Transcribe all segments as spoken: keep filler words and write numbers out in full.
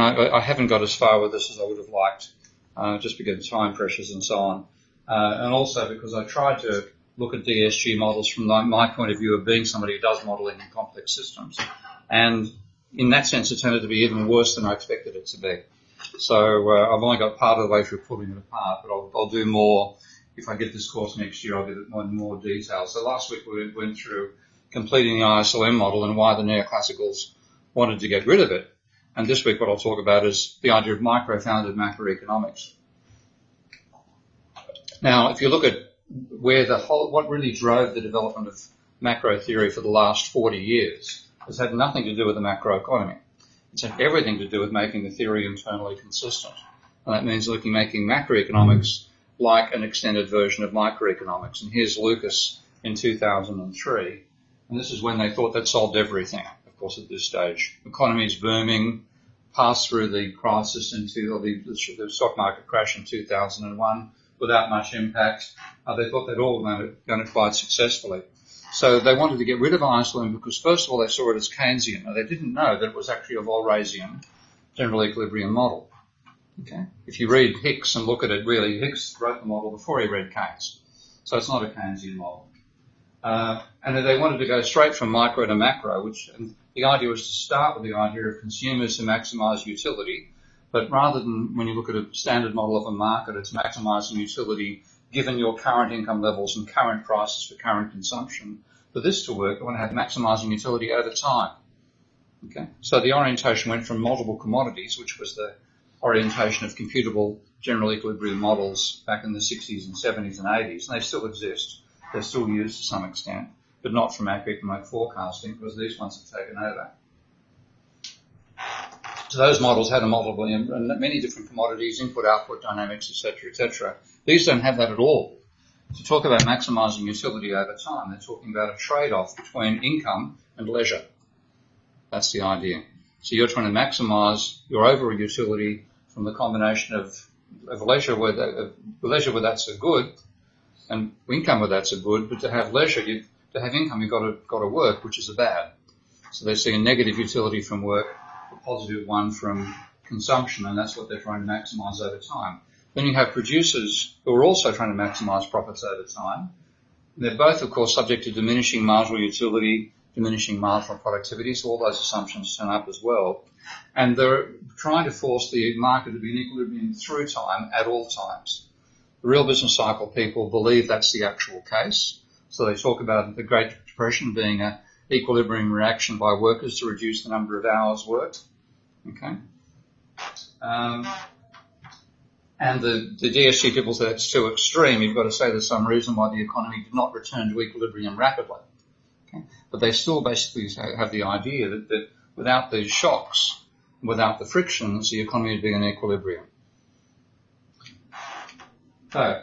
I, I haven't got as far with this as I would have liked, uh, just because of time pressures and so on. Uh, and also because I tried to look at D S G models from my, my point of view of being somebody who does modelling in complex systems. And in that sense, it turned out to be even worse than I expected it to be. So uh, I've only got part of the way through pulling it apart, but I'll, I'll do more. If I get this course next year, I'll get it in more detail. So last week we went through completing the I S L M model and why the neoclassicals wanted to get rid of it. And this week what I'll talk about is the idea of micro-founded macroeconomics. Now, if you look at where the whole, what really drove the development of macro theory for the last forty years, has had nothing to do with the macroeconomy. It's had everything to do with making the theory internally consistent. And that means looking, making macroeconomics like an extended version of microeconomics. And here's Lucas in two thousand three. And this is when they thought that solved everything, of course, at this stage. Economy is booming, passed through the crisis into or the, the stock market crash in two thousand one without much impact. Uh, they thought they'd all done it quite successfully. So they wanted to get rid of I S L M because, first of all, they saw it as Keynesian. Now, they didn't know that it was actually a Walrasian general equilibrium model. Okay? If you read Hicks and look at it, really, Hicks wrote the model before he read Keynes. So it's not a Keynesian model. Uh, and then they wanted to go straight from micro to macro, which and the idea was to start with the idea of consumers to maximize utility. But rather than when you look at a standard model of a market, it's maximizing utility given your current income levels and current prices for current consumption. For this to work, I want to have maximizing utility over time. Okay? So the orientation went from multiple commodities, which was the orientation of computable general equilibrium models back in the sixties and seventies and eighties, and they still exist. They're still used to some extent, but not for macroeconomic forecasting because these ones have taken over. So those models had a multiple and many different commodities, input, output, dynamics, et cetera, et cetera. These don't have that at all. To talk about maximizing utility over time, they're talking about a trade-off between income and leisure. That's the idea. So you're trying to maximize your overall utility from the combination of, of leisure where that, of leisure where that's a good and income where that's a good, but to have leisure, you, to have income, you've got to, got to work, which is a bad. So they see a negative utility from work, a positive one from consumption, and that's what they're trying to maximize over time. Then you have producers who are also trying to maximize profits over time. They're both, of course, subject to diminishing marginal utility, diminishing marginal productivity, so all those assumptions turn up as well. And they're trying to force the market to be in equilibrium through time at all times. The real business cycle people believe that's the actual case. So they talk about the Great Depression being an equilibrium reaction by workers to reduce the number of hours worked. Okay. Um, And the, the D S G people say that's too extreme. You've got to say there's some reason why the economy did not return to equilibrium rapidly. Okay? But they still basically have the idea that, that without these shocks, without the frictions, the economy would be in equilibrium. So,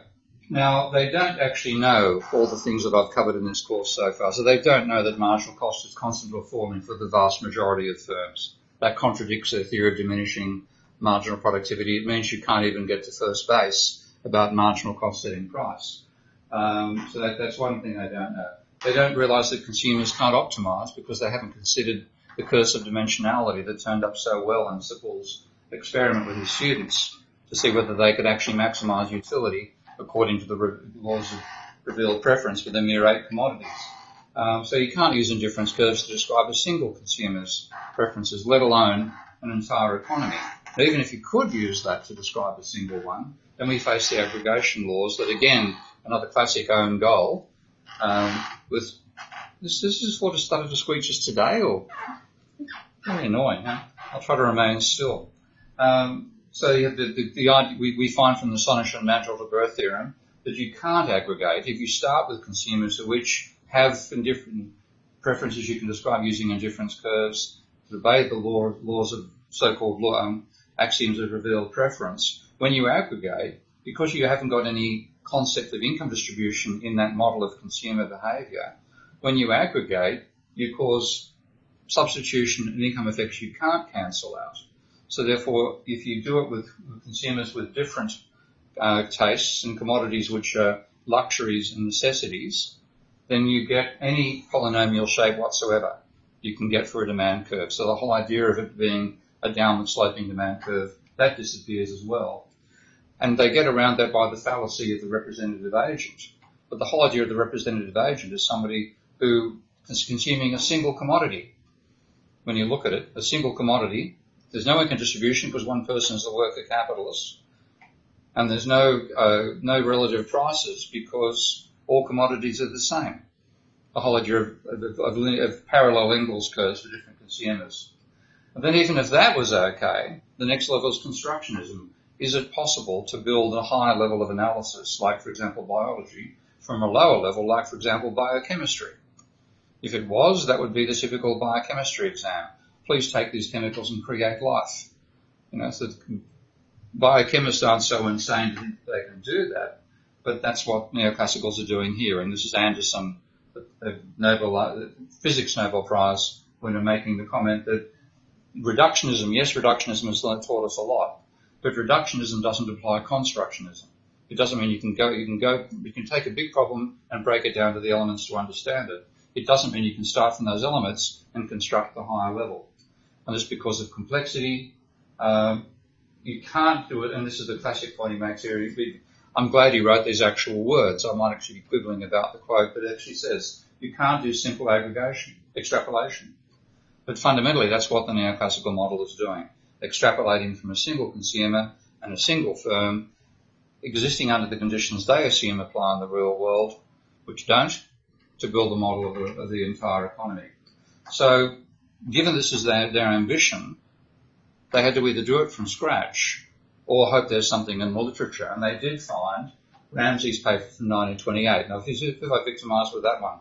now, they don't actually know all the things that I've covered in this course so far. So they don't know that marginal cost is constantly forming for the vast majority of firms. That contradicts their theory of diminishing marginal productivity. It means you can't even get to first base about marginal cost setting price. Um, so that, that's one thing they don't know. They don't realise that consumers can't optimise because they haven't considered the curse of dimensionality that turned up so well in Sippel's experiment with his students to see whether they could actually maximise utility according to the laws of revealed preference for the mere eight commodities. Um, so you can't use indifference curves to describe a single consumer's preferences, let alone an entire economy. Now, even if you could use that to describe a single one, then we face the aggregation laws that, again, another classic own goal. Um, with this, this is what has started to squeak us today, or really annoying, huh? I'll try to remain still. Um, so the, the, the idea we, we find from the Sonnenschein-Mantel-Debreu theorem that you can't aggregate if you start with consumers which have indifferent preferences you can describe using indifference curves to obey the law, laws of so-called law. Um, axioms of revealed preference. When you aggregate, because you haven't got any concept of income distribution in that model of consumer behaviour, when you aggregate, you cause substitution and income effects you can't cancel out. So therefore, if you do it with consumers with different uh, tastes and commodities which are luxuries and necessities, then you get any polynomial shape whatsoever you can get for a demand curve. So the whole idea of it being a a downward sloping demand curve. That disappears as well. And they get around that by the fallacy of the representative agent. But the whole idea of the representative agent is somebody who is consuming a single commodity. When you look at it, a single commodity, there's no income distribution because one person is the worker capitalist, and there's no uh, no relative prices because all commodities are the same. The whole idea of, of, of, of parallel Engels curves for different consumers. And then even if that was okay, the next level is constructionism. Is it possible to build a higher level of analysis, like, for example, biology, from a lower level, like, for example, biochemistry? If it was, that would be the typical biochemistry exam. Please take these chemicals and create life. You know, so biochemists aren't so insane that they can do that, but that's what neoclassicals are doing here. And this is Anderson, the Nobel, Physics Nobel Prize winner, making the comment that reductionism, yes, reductionism has taught us a lot, but reductionism doesn't apply constructionism. It doesn't mean you can go, you can go, you can take a big problem and break it down to the elements to understand it. It doesn't mean you can start from those elements and construct the higher level. And just because of complexity, um, you can't do it. And this is the classic point he makes here. I'm glad he wrote these actual words. I might actually be quibbling about the quote, but it actually says you can't do simple aggregation, extrapolation. But fundamentally, that's what the neoclassical model is doing. Extrapolating from a single consumer and a single firm, existing under the conditions they assume apply in the real world, which don't, to build the model of the, of the entire economy. So, given this is their, their ambition, they had to either do it from scratch or hope there's something in the literature. And they did find Ramsey's paper from nineteen twenty-eight. Now, if I victimised with that one,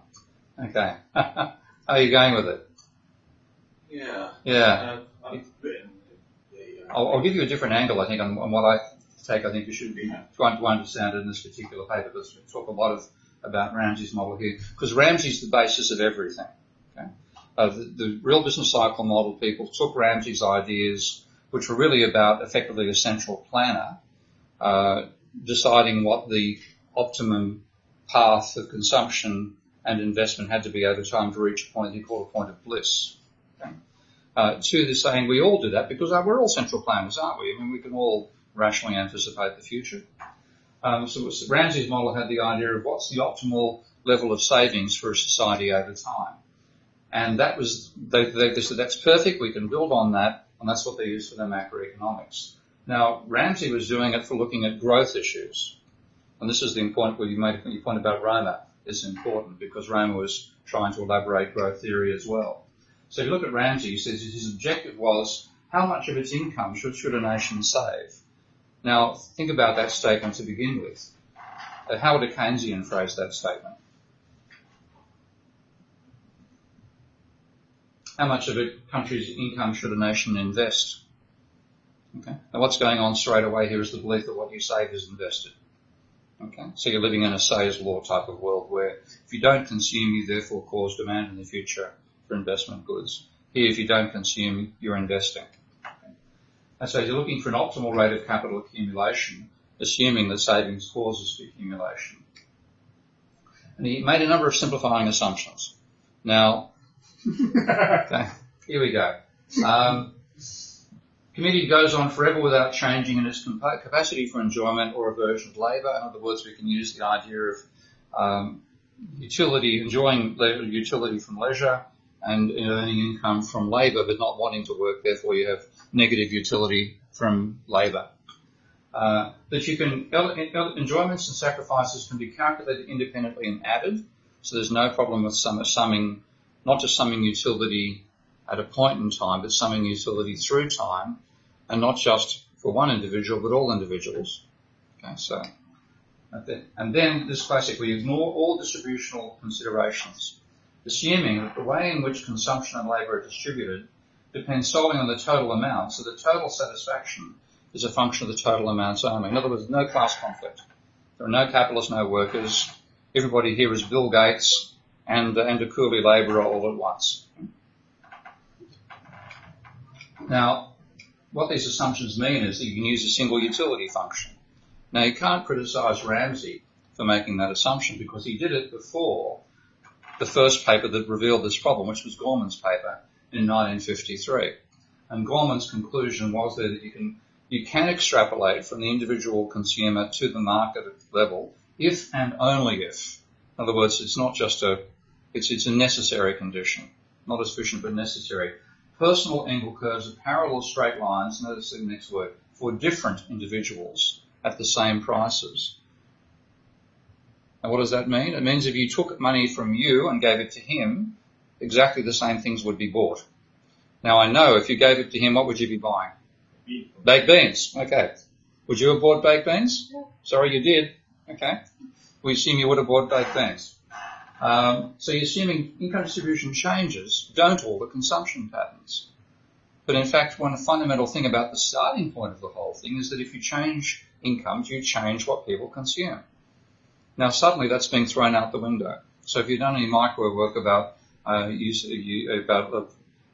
okay. How are you going with it? Yeah. Yeah. Uh, I've written the, uh, I'll, I'll give you a different angle, I think, on, on what I take. I think you should be trying to understand in this particular paper, because we talk a lot of, about Ramsey's model here, because Ramsey's the basis of everything. Okay? Uh, the, the real business cycle model people took Ramsey's ideas, which were really about effectively a central planner, uh, deciding what the optimum path of consumption and investment had to be over time to reach a point he called a point of bliss. Okay? Uh, to the saying we all do that because we're all central planners, aren't we? I mean, we can all rationally anticipate the future. Um, so Ramsey's model had the idea of what's the optimal level of savings for a society over time. And that was, they, they, they said, that's perfect, we can build on that, and that's what they used for their macroeconomics. Now, Ramsey was doing it for looking at growth issues. And this is the point where you made your point about Romer is important, because Romer was trying to elaborate growth theory as well. So if you look at Ramsey, he says his objective was how much of its income should, should a nation save? Now, think about that statement to begin with. Uh, how would a Keynesian phrase that statement? How much of a country's income should a nation invest? Okay. Now, what's going on straight away here is the belief that what you save is invested. Okay. So you're living in a Say's law type of world where if you don't consume, you therefore cause demand in the future for investment goods. Here, if you don't consume, you're investing. And so you're looking for an optimal rate of capital accumulation, assuming that savings causes the accumulation. And he made a number of simplifying assumptions. Now, okay, here we go. Um, community goes on forever without changing in its capacity for enjoyment or aversion of labour. In other words, we can use the idea of um, utility, enjoying utility from leisure, and earning income from labour, but not wanting to work, therefore you have negative utility from labour. Uh, that you can, enjoyments and sacrifices can be calculated independently and added, so there's no problem with sum, summing, not just summing utility at a point in time, but summing utility through time, and not just for one individual, but all individuals. Okay, so, and then this classic, we ignore all distributional considerations, assuming that the way in which consumption and labour are distributed depends solely on the total amount, so the total satisfaction is a function of the total amounts only. In other words, no class conflict. There are no capitalists, no workers. Everybody here is Bill Gates and, and a coolie labourer all at once. Now, what these assumptions mean is that you can use a single utility function. Now, you can't criticise Ramsey for making that assumption because he did it before the first paper that revealed this problem, which was Gorman's paper in nineteen fifty-three. And Gorman's conclusion was there that you can, you can extrapolate from the individual consumer to the market level if and only if. In other words, it's not just a, it's, it's a necessary condition. Not as efficient, but necessary. Personal Engel curves are parallel straight lines, notice the next word, for different individuals at the same prices. And what does that mean? It means if you took money from you and gave it to him, exactly the same things would be bought. Now I know if you gave it to him, what would you be buying? Beans. Baked beans. Okay. Would you have bought baked beans? Yeah. Sorry, you did. Okay. We assume you would have bought baked beans. Um, so you're assuming income distribution changes, don't alter consumption patterns. But in fact, one fundamental thing about the starting point of the whole thing is that if you change incomes, you change what people consume. Now suddenly that's being thrown out the window. So if you've done any micro work about, uh, use, uh, you, about uh,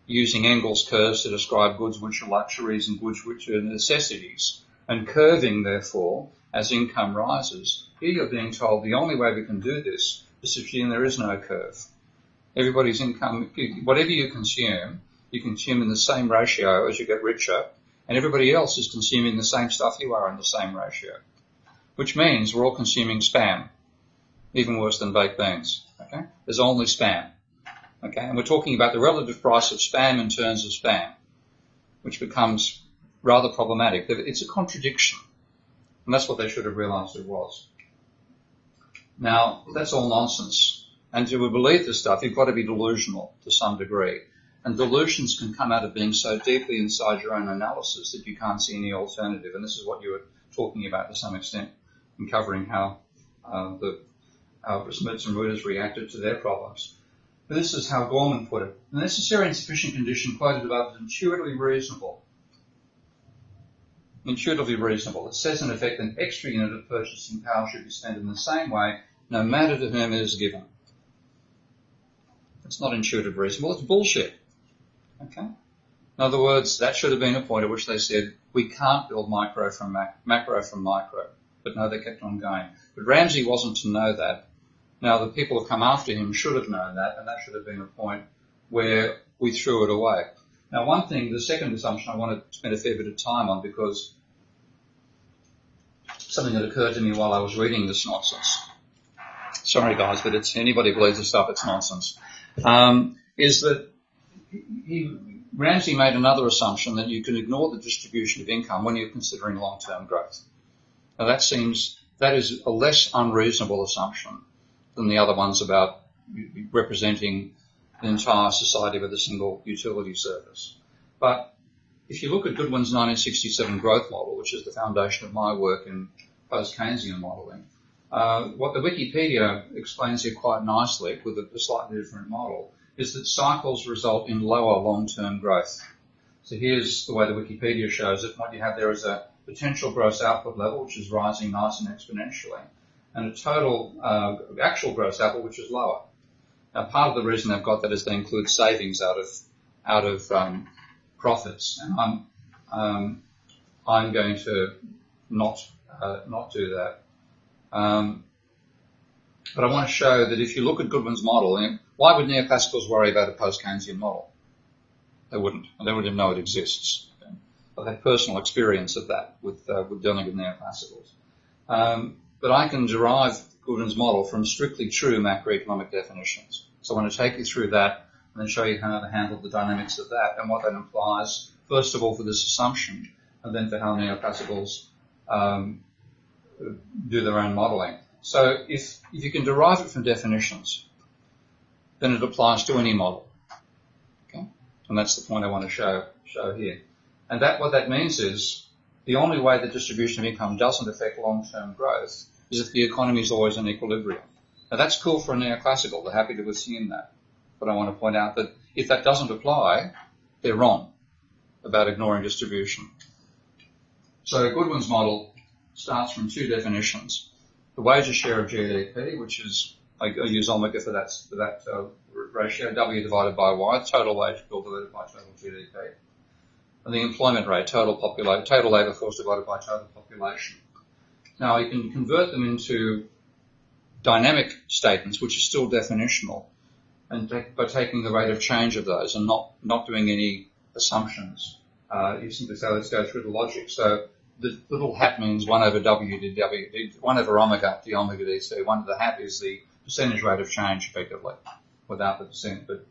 using Engel's curves to describe goods which are luxuries and goods which are necessities, and curving therefore as income rises, here you're being told the only way we can do this and there is no curve. Everybody's income, whatever you consume, you consume in the same ratio as you get richer, and everybody else is consuming the same stuff you are in the same ratio, which means we're all consuming spam, even worse than baked beans. Okay? There's only spam. Okay? And we're talking about the relative price of spam in terms of spam, which becomes rather problematic. It's a contradiction, and that's what they should have realized it was. Now, that's all nonsense. And to believe this stuff, you've got to be delusional to some degree. And delusions can come out of being so deeply inside your own analysis that you can't see any alternative. And this is what you were talking about to some extent in covering how uh, the uh, Smiths and Reuters reacted to their problems. But this is how Gorman put it. The necessary and sufficient condition quoted above is intuitively reasonable. Intuitively reasonable. It says, in effect, an extra unit of purchasing power should be spent in the same way no matter to whom it is given. It's not intuitive reasonable, it's bullshit. Okay? In other words, that should have been a point at which they said, we can't build micro from mac macro from micro. But no, they kept on going. But Ramsey wasn't to know that. Now, the people who come after him should have known that, and that should have been a point where we threw it away. Now, one thing, the second assumption I want to spend a fair bit of time on, because something that occurred to me while I was reading this nonsense. Sorry, guys, but it's anybody believes this stuff, it's nonsense. Um, is that he, Ramsey made another assumption that you can ignore the distribution of income when you're considering long-term growth. Now that seems, that is a less unreasonable assumption than the other ones about representing the entire society with a single utility service. But if you look at Goodwin's nineteen sixty-seven growth model, which is the foundation of my work in post-Keynesian modelling, uh, what the Wikipedia explains here quite nicely with a slightly different model is that cycles result in lower long-term growth. So here's the way the Wikipedia shows it. What you have there is a potential gross output level, which is rising nice and exponentially, and a total uh, actual gross output, which is lower. Now, part of the reason they've got that is they include savings out of out of um, profits, and I'm um, I'm going to not uh, not do that. Um, but I want to show that if you look at Goodwin's model, and why would neoclassicals worry about a post-Keynesian model? They wouldn't. They wouldn't even know it exists. Okay? I've had personal experience of that with uh, with dealing with neoclassicals. Um, but I can derive Goodwin's model from strictly true macroeconomic definitions. So I want to take you through that and then show you how to handle the dynamics of that and what that implies, first of all, for this assumption, and then for how neoclassicals um, do their own modelling. So if, if you can derive it from definitions, then it applies to any model. Okay? And that's the point I want to show, show here. And that what that means is the only way the distribution of income doesn't affect long-term growth is if the economy is always in equilibrium. Now that's cool for a neoclassical, they're happy to assume that. But I want to point out that if that doesn't apply, they're wrong about ignoring distribution. So Goodwin's model starts from two definitions. The wages share of G D P, which is, I use omega for that, for that uh, ratio, W divided by Y, total wage bill divided by total G D P. And the employment rate, total population, total labour force divided by total population. Now, you can convert them into dynamic statements, which are still definitional, and by taking the rate of change of those and not, not doing any assumptions Uh, you simply say, let's go through the logic. So the little hat means one over W to W, one over omega to omega D. So one of the hat is the percentage rate of change, effectively, without the percent, but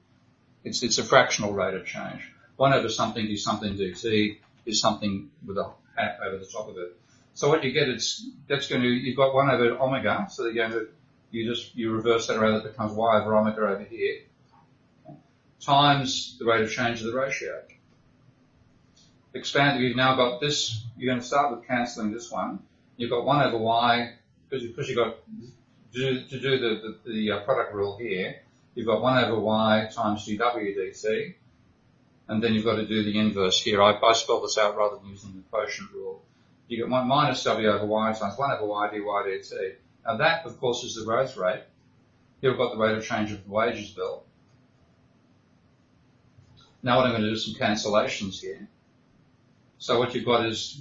it's it's a fractional rate of change. One over something is something dt is something with a hat over the top of it. So what you get is that's going to you've got one over omega, so you're going to you just you reverse that around, it becomes y over omega over here times the rate of change of the ratio. Expand. You've now got this. You're going to start with cancelling this one. You've got one over y because because you've got to, to do the the, the product rule here. You've got one over y times dw dt, and then you've got to do the inverse here. I, I spell this out rather than using the quotient rule. You get one minus w over y times one over y dy dt. Now that, of course, is the growth rate. Here we've got the rate of change of the wages bill. Now what I'm going to do is some cancellations here. So what you've got is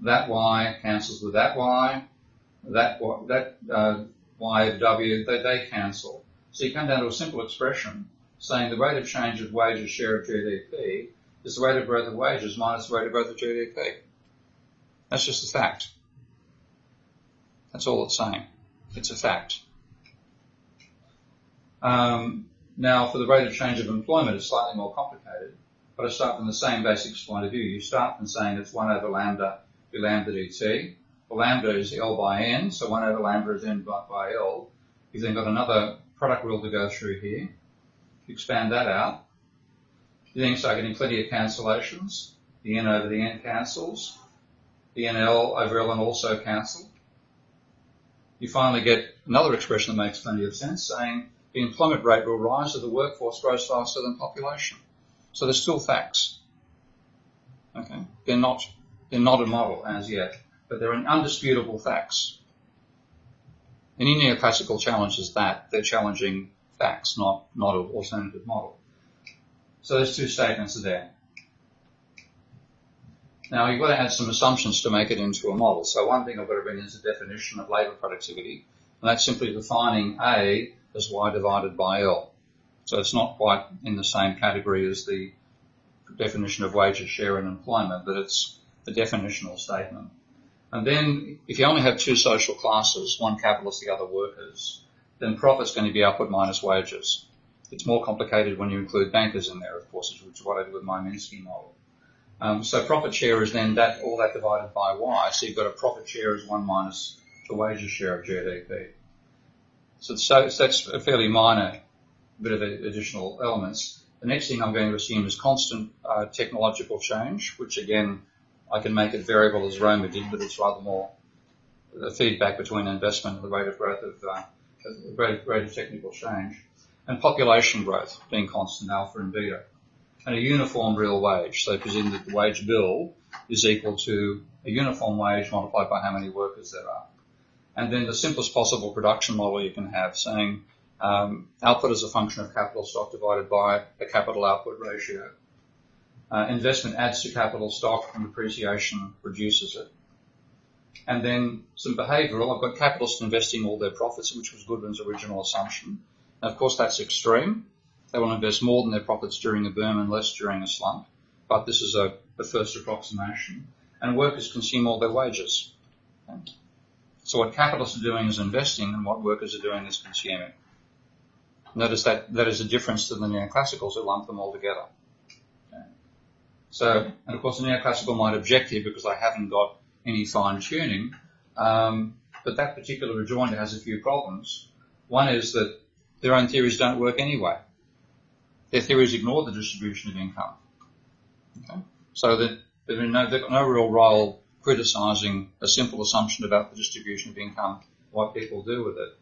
that y cancels with that y, that y, that uh, y over w, they, they cancel. So you come down to a simple expression saying the rate of change of wages share of G D P is the rate of growth of wages minus the rate of growth of G D P. That's just a fact. That's all it's saying. It's a fact. Um, now, for the rate of change of employment, it's slightly more complicated, but I start from the same basics point of view. You start from saying it's one over lambda to lambda dt. Well, lambda is L by n, so one over lambda is n by, by L. You've then got another product rule to go through here. You expand that out. You then start getting plenty of cancellations. The n over the n cancels. The N L over L N also cancel. You finally get another expression that makes plenty of sense, saying the employment rate will rise if the workforce grows faster than population. So they're still facts. Okay, they're not they're not a model as yet, but they're an undisputable facts. Any neoclassical challenge is that they're challenging facts, not not an alternative model. So those two statements are there. Now, you've got to add some assumptions to make it into a model. So one thing I've got to bring in is the definition of labour productivity, and that's simply defining A as Y divided by L. So it's not quite in the same category as the definition of wages, share, and employment, but it's a definitional statement. And then if you only have two social classes, one capitalist, the other workers, then profit's going to be output minus wages. It's more complicated when you include bankers in there, of course, which is what I did with my Minsky model. Um, so profit share is then that all that divided by y. So you've got a profit share is one minus the wages share of G D P. So, so, so that's a fairly minor bit of additional elements. The next thing I'm going to assume is constant uh, technological change, which again I can make it variable as Romer did, but it's rather more the feedback between investment and the rate of growth of uh, the rate of, rate of technical change, and population growth being constant alpha and beta. And a uniform real wage, so presume that the wage bill is equal to a uniform wage multiplied by how many workers there are. And then the simplest possible production model you can have, saying um, output is a function of capital stock divided by a capital output ratio. Uh, investment adds to capital stock and depreciation reduces it. And then some behavioural, I've got capitalists investing all their profits, which was Goodwin's original assumption. And of course that's extreme. They will invest more than their profits during a boom and less during a slump, but this is a, a first approximation. And workers consume all their wages. Okay. So what capitalists are doing is investing, and what workers are doing is consuming. Notice that that is a difference to the neoclassicals who lump them all together. Okay. So, and of course, the neoclassical might object here because I haven't got any fine tuning, um, but that particular rejoinder has a few problems. One is that their own theories don't work anyway. Their theories ignore the distribution of income. Okay? So that they've got no real role criticising a simple assumption about the distribution of income, what people do with it.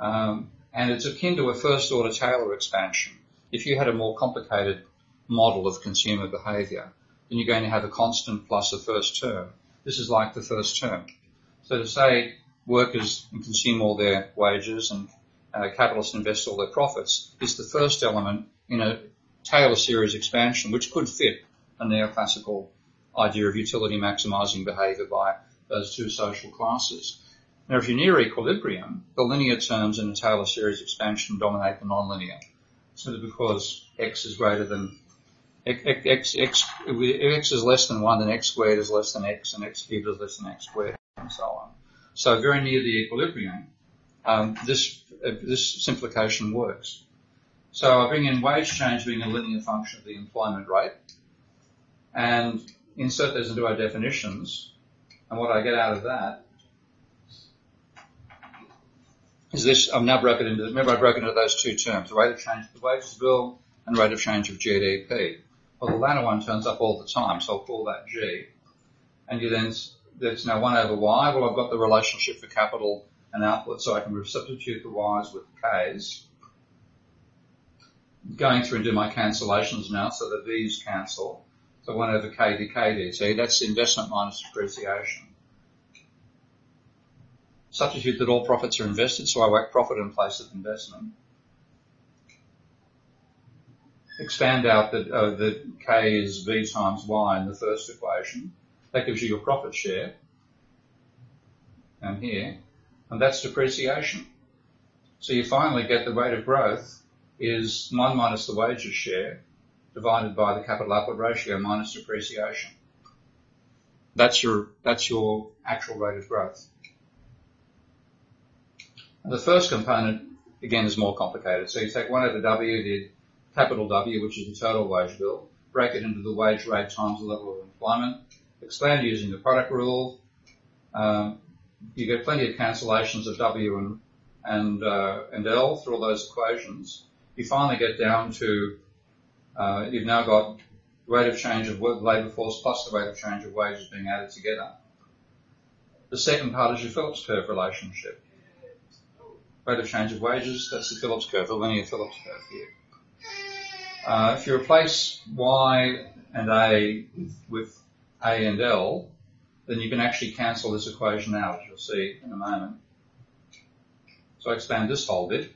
Um, and it's akin to a first-order Taylor expansion. If you had a more complicated model of consumer behaviour, then you're going to have a constant plus a first term. This is like the first term. So to say workers consume all their wages and uh, capitalists invest all their profits is the first element in a Taylor series expansion, which could fit a neoclassical idea of utility maximising behaviour by those two social classes. Now, if you're near equilibrium, the linear terms in a Taylor series expansion dominate the nonlinear, simply because x is greater than X, x, if x is less than one, then x squared is less than x, and x cubed is less than x squared, and so on. So very near the equilibrium, um, this uh, this simplification works. So I bring in wage change being a linear function of the employment rate, and insert those into our definitions, and what I get out of that is this. I've now broken into, remember I broke into those two terms, the rate of change of the wages bill and rate of change of G D P. Well, the latter one turns up all the time, so I'll call that G. And you then, that's now one over Y. Well, I've got the relationship for capital and output, so I can substitute the Y's with the K's. Going through and do my cancellations now, so the V's cancel. So one over K D K D T, that's investment minus depreciation. Substitute that all profits are invested, so I whack profit in place of investment. Expand out that uh, the K is V times Y in the first equation. That gives you your profit share down here, and that's depreciation. So you finally get the rate of growth is one minus the wages share divided by the capital output ratio minus depreciation. That's your, that's your actual rate of growth. And the first component, again, is more complicated. So you take one over W, the capital W, which is the total wage bill, break it into the wage rate times the level of employment, expand using the product rule. Um, you get plenty of cancellations of W and, and, uh, and L through all those equations. You finally get down to, uh, you've now got rate of change of labour force plus the rate of change of wages being added together. The second part is your Phillips curve relationship. Rate of change of wages, that's the Phillips curve, the linear Phillips curve here. Uh, if you replace Y and A with A and L, then you can actually cancel this equation out, as you'll see in a moment. So I expand this whole bit.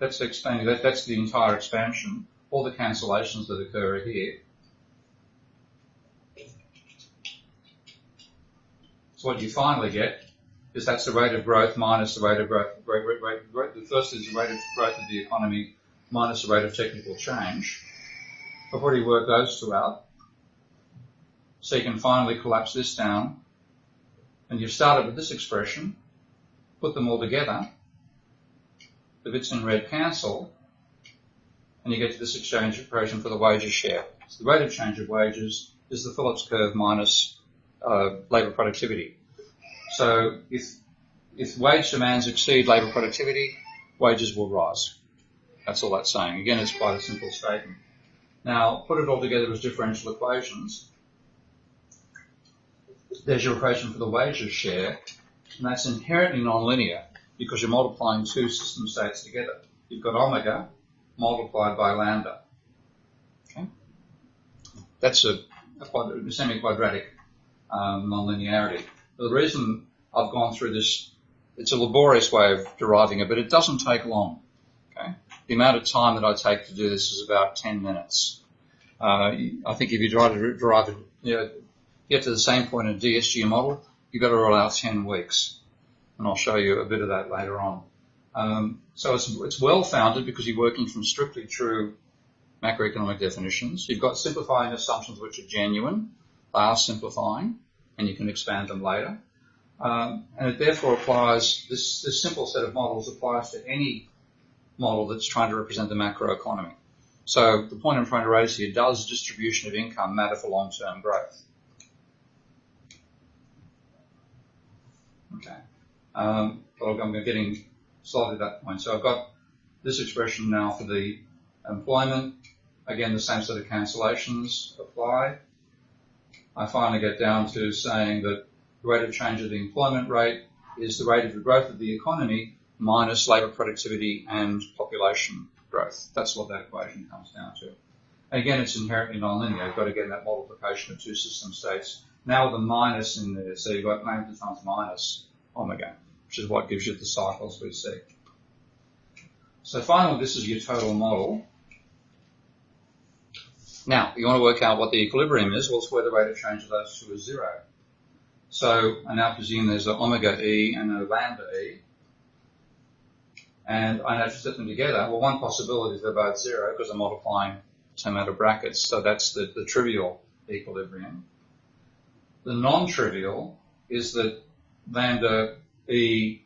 That's expanding, that, that's the entire expansion. All the cancellations that occur are here. So what you finally get is that's the rate of growth minus the rate of growth. Rate, rate, rate, rate. The first is the rate of growth of the economy minus the rate of technical change. I've already worked those two out. So you can finally collapse this down. And you've started with this expression, put them all together, the bits in red cancel, and you get to this exchange equation for the wages share. So the rate of change of wages is the Phillips curve minus uh, labour productivity. So if, if wage demands exceed labour productivity, wages will rise. That's all that's saying. Again, it's quite a simple statement. Now, put it all together as differential equations. There's your equation for the wages share, and that's inherently nonlinear because you're multiplying two system states together. You've got omega multiplied by lambda. Okay? That's a, a semi-quadratic um, nonlinearity. The reason I've gone through this, it's a laborious way of deriving it, but it doesn't take long. Okay? The amount of time that I take to do this is about ten minutes. Uh, I think if you try to derive it, you know, get to the same point in a D S G model, you've got to allow ten weeks. And I'll show you a bit of that later on. Um, so it's, it's well-founded because you're working from strictly true macroeconomic definitions. You've got simplifying assumptions which are genuine. They are simplifying, and you can expand them later. Um, and it therefore applies, this, this simple set of models applies to any model that's trying to represent the macroeconomy. So the point I'm trying to raise here, does distribution of income matter for long-term growth? Okay. Um, well, I'm getting slightly to that point. So I've got this expression now for the employment. Again, the same set of cancellations apply. I finally get down to saying that the rate of change of the employment rate is the rate of the growth of the economy minus labour productivity and population growth. That's what that equation comes down to. And again, it's inherently nonlinear. You've got to get that multiplication of two system states. Now with a minus in there, so you've got lambda times minus omega, which is what gives you the cycles we see. So finally, this is your total model. Now, you want to work out what the equilibrium is. Well, it's where the rate of change of those two is zero. So I now presume there's an omega E and a lambda E. And I just put them together. Well, one possibility is they're both zero because I'm multiplying them out of brackets. So that's the, the trivial equilibrium. The non-trivial is that lambda E,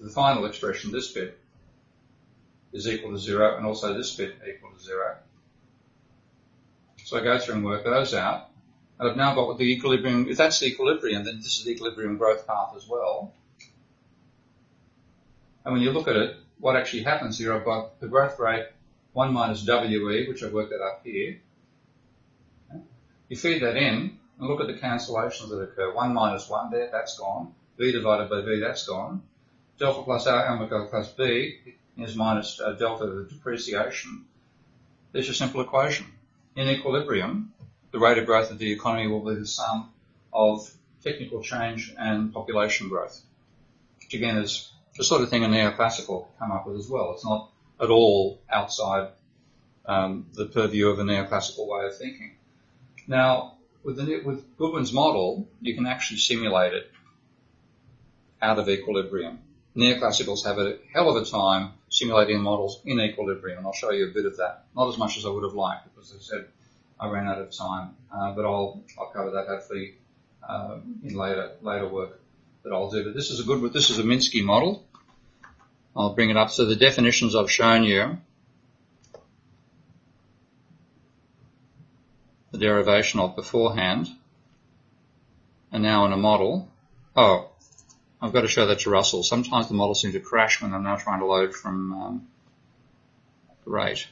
the final expression, this bit, is equal to zero, and also this bit equal to zero. So I go through and work those out. And I've now got what the equilibrium, if that's the equilibrium, then this is the equilibrium growth path as well. And when you look at it, what actually happens here, I've got the growth rate one minus W E, which I've worked out up here. Okay. You feed that in, and look at the cancellations that occur. one minus one there, that's gone. V divided by V, that's gone. Delta plus A, omega plus B is minus uh, delta, the depreciation. There's your simple equation. In equilibrium, the rate of growth of the economy will be the sum of technical change and population growth, which again is the sort of thing a neoclassical can come up with as well. It's not at all outside um, the purview of a neoclassical way of thinking. Now, with, the, with Goodwin's model, you can actually simulate it out of equilibrium. Neoclassicals have a hell of a time simulating models in equilibrium, and I'll show you a bit of that. Not as much as I would have liked, because as I said, I ran out of time, uh, but I'll, I'll cover that hopefully uh, in later, later work that I'll do. But this is a good, this is a Minsky model. I'll bring it up. So the definitions I've shown you, the derivation of beforehand, and now in a model. Oh, I've got to show that to Russell. Sometimes the models seem to crash when I'm now trying to load from um, rate.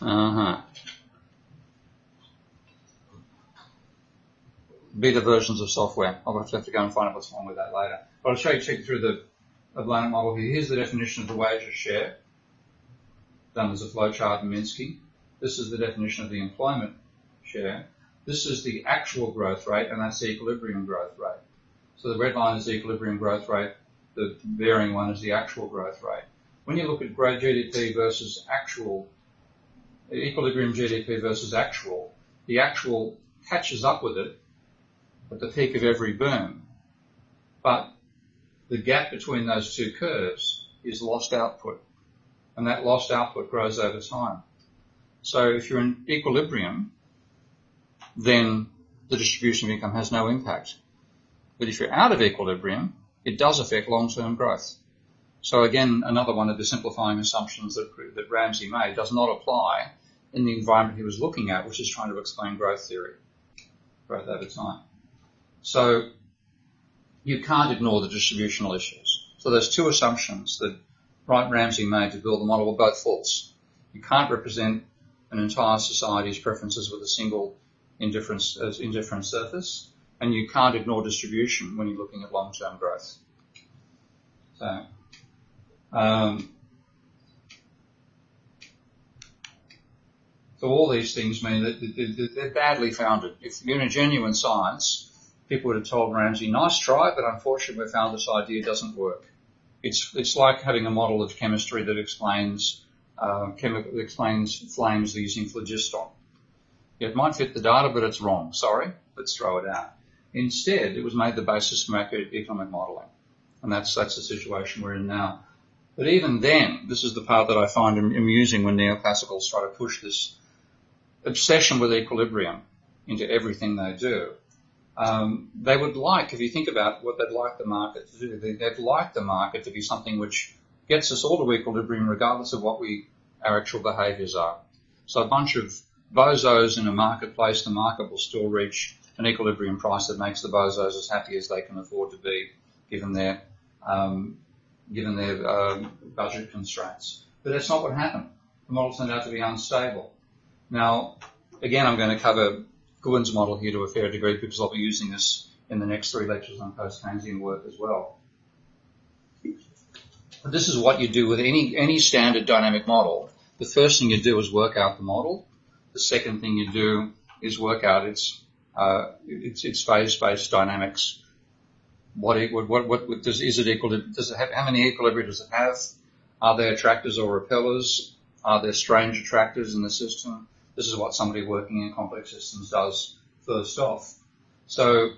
Uh-huh. Beta versions of software. I'll have to go and find out what's wrong with that later. But I'll show you, check through the Atlantic model here. Here's the definition of the wages share, done as a flowchart in Minsky. This is the definition of the employment share. This is the actual growth rate, and that's the equilibrium growth rate. So the red line is the equilibrium growth rate. The varying one is the actual growth rate. When you look at growth G D P versus actual, equilibrium G D P versus actual, the actual catches up with it at the peak of every boom. But the gap between those two curves is lost output, and that lost output grows over time. So if you're in equilibrium, then the distribution of income has no impact. But if you're out of equilibrium, it does affect long-term growth. So again, another one of the simplifying assumptions that, that Ramsey made does not apply in the environment he was looking at, which is trying to explain growth theory, growth over time. So you can't ignore the distributional issues. So there's two assumptions that Wright Ramsey made to build the model were both false. You can't represent an entire society's preferences with a single indifference, uh, indifferent surface, and you can't ignore distribution when you're looking at long-term growth. So. Um, so all these things mean that they're badly founded. If you're in a genuine science, people would have told Ramsey, nice try, but unfortunately we found this idea doesn't work. It's, it's like having a model of chemistry that explains, uh, chemical, explains flames using phlogiston. It might fit the data, but it's wrong. Sorry, let's throw it out. Instead, it was made the basis for macroeconomic modelling. And that's, that's the situation we're in now. But even then, this is the part that I find amusing when neoclassicals try to push this obsession with equilibrium into everything they do. Um, they would like, if you think about what they'd like the market to do, they'd like the market to be something which gets us all to equilibrium regardless of what we, our actual behaviours are. So a bunch of bozos in a marketplace, the market will still reach an equilibrium price that makes the bozos as happy as they can afford to be given their... Um, given their um, budget constraints. But that's not what happened. The model turned out to be unstable. Now, again, I'm going to cover Goodwin's model here to a fair degree because I'll be using this in the next three lectures on post-Keynesian work as well. But this is what you do with any, any standard dynamic model. The first thing you do is work out the model. The second thing you do is work out its, uh, its, its phase-based dynamics. What, what, what, what does, is it equal to, does it have, how many equilibria does it have? Are there attractors or repellers? Are there strange attractors in the system? This is what somebody working in complex systems does first off. So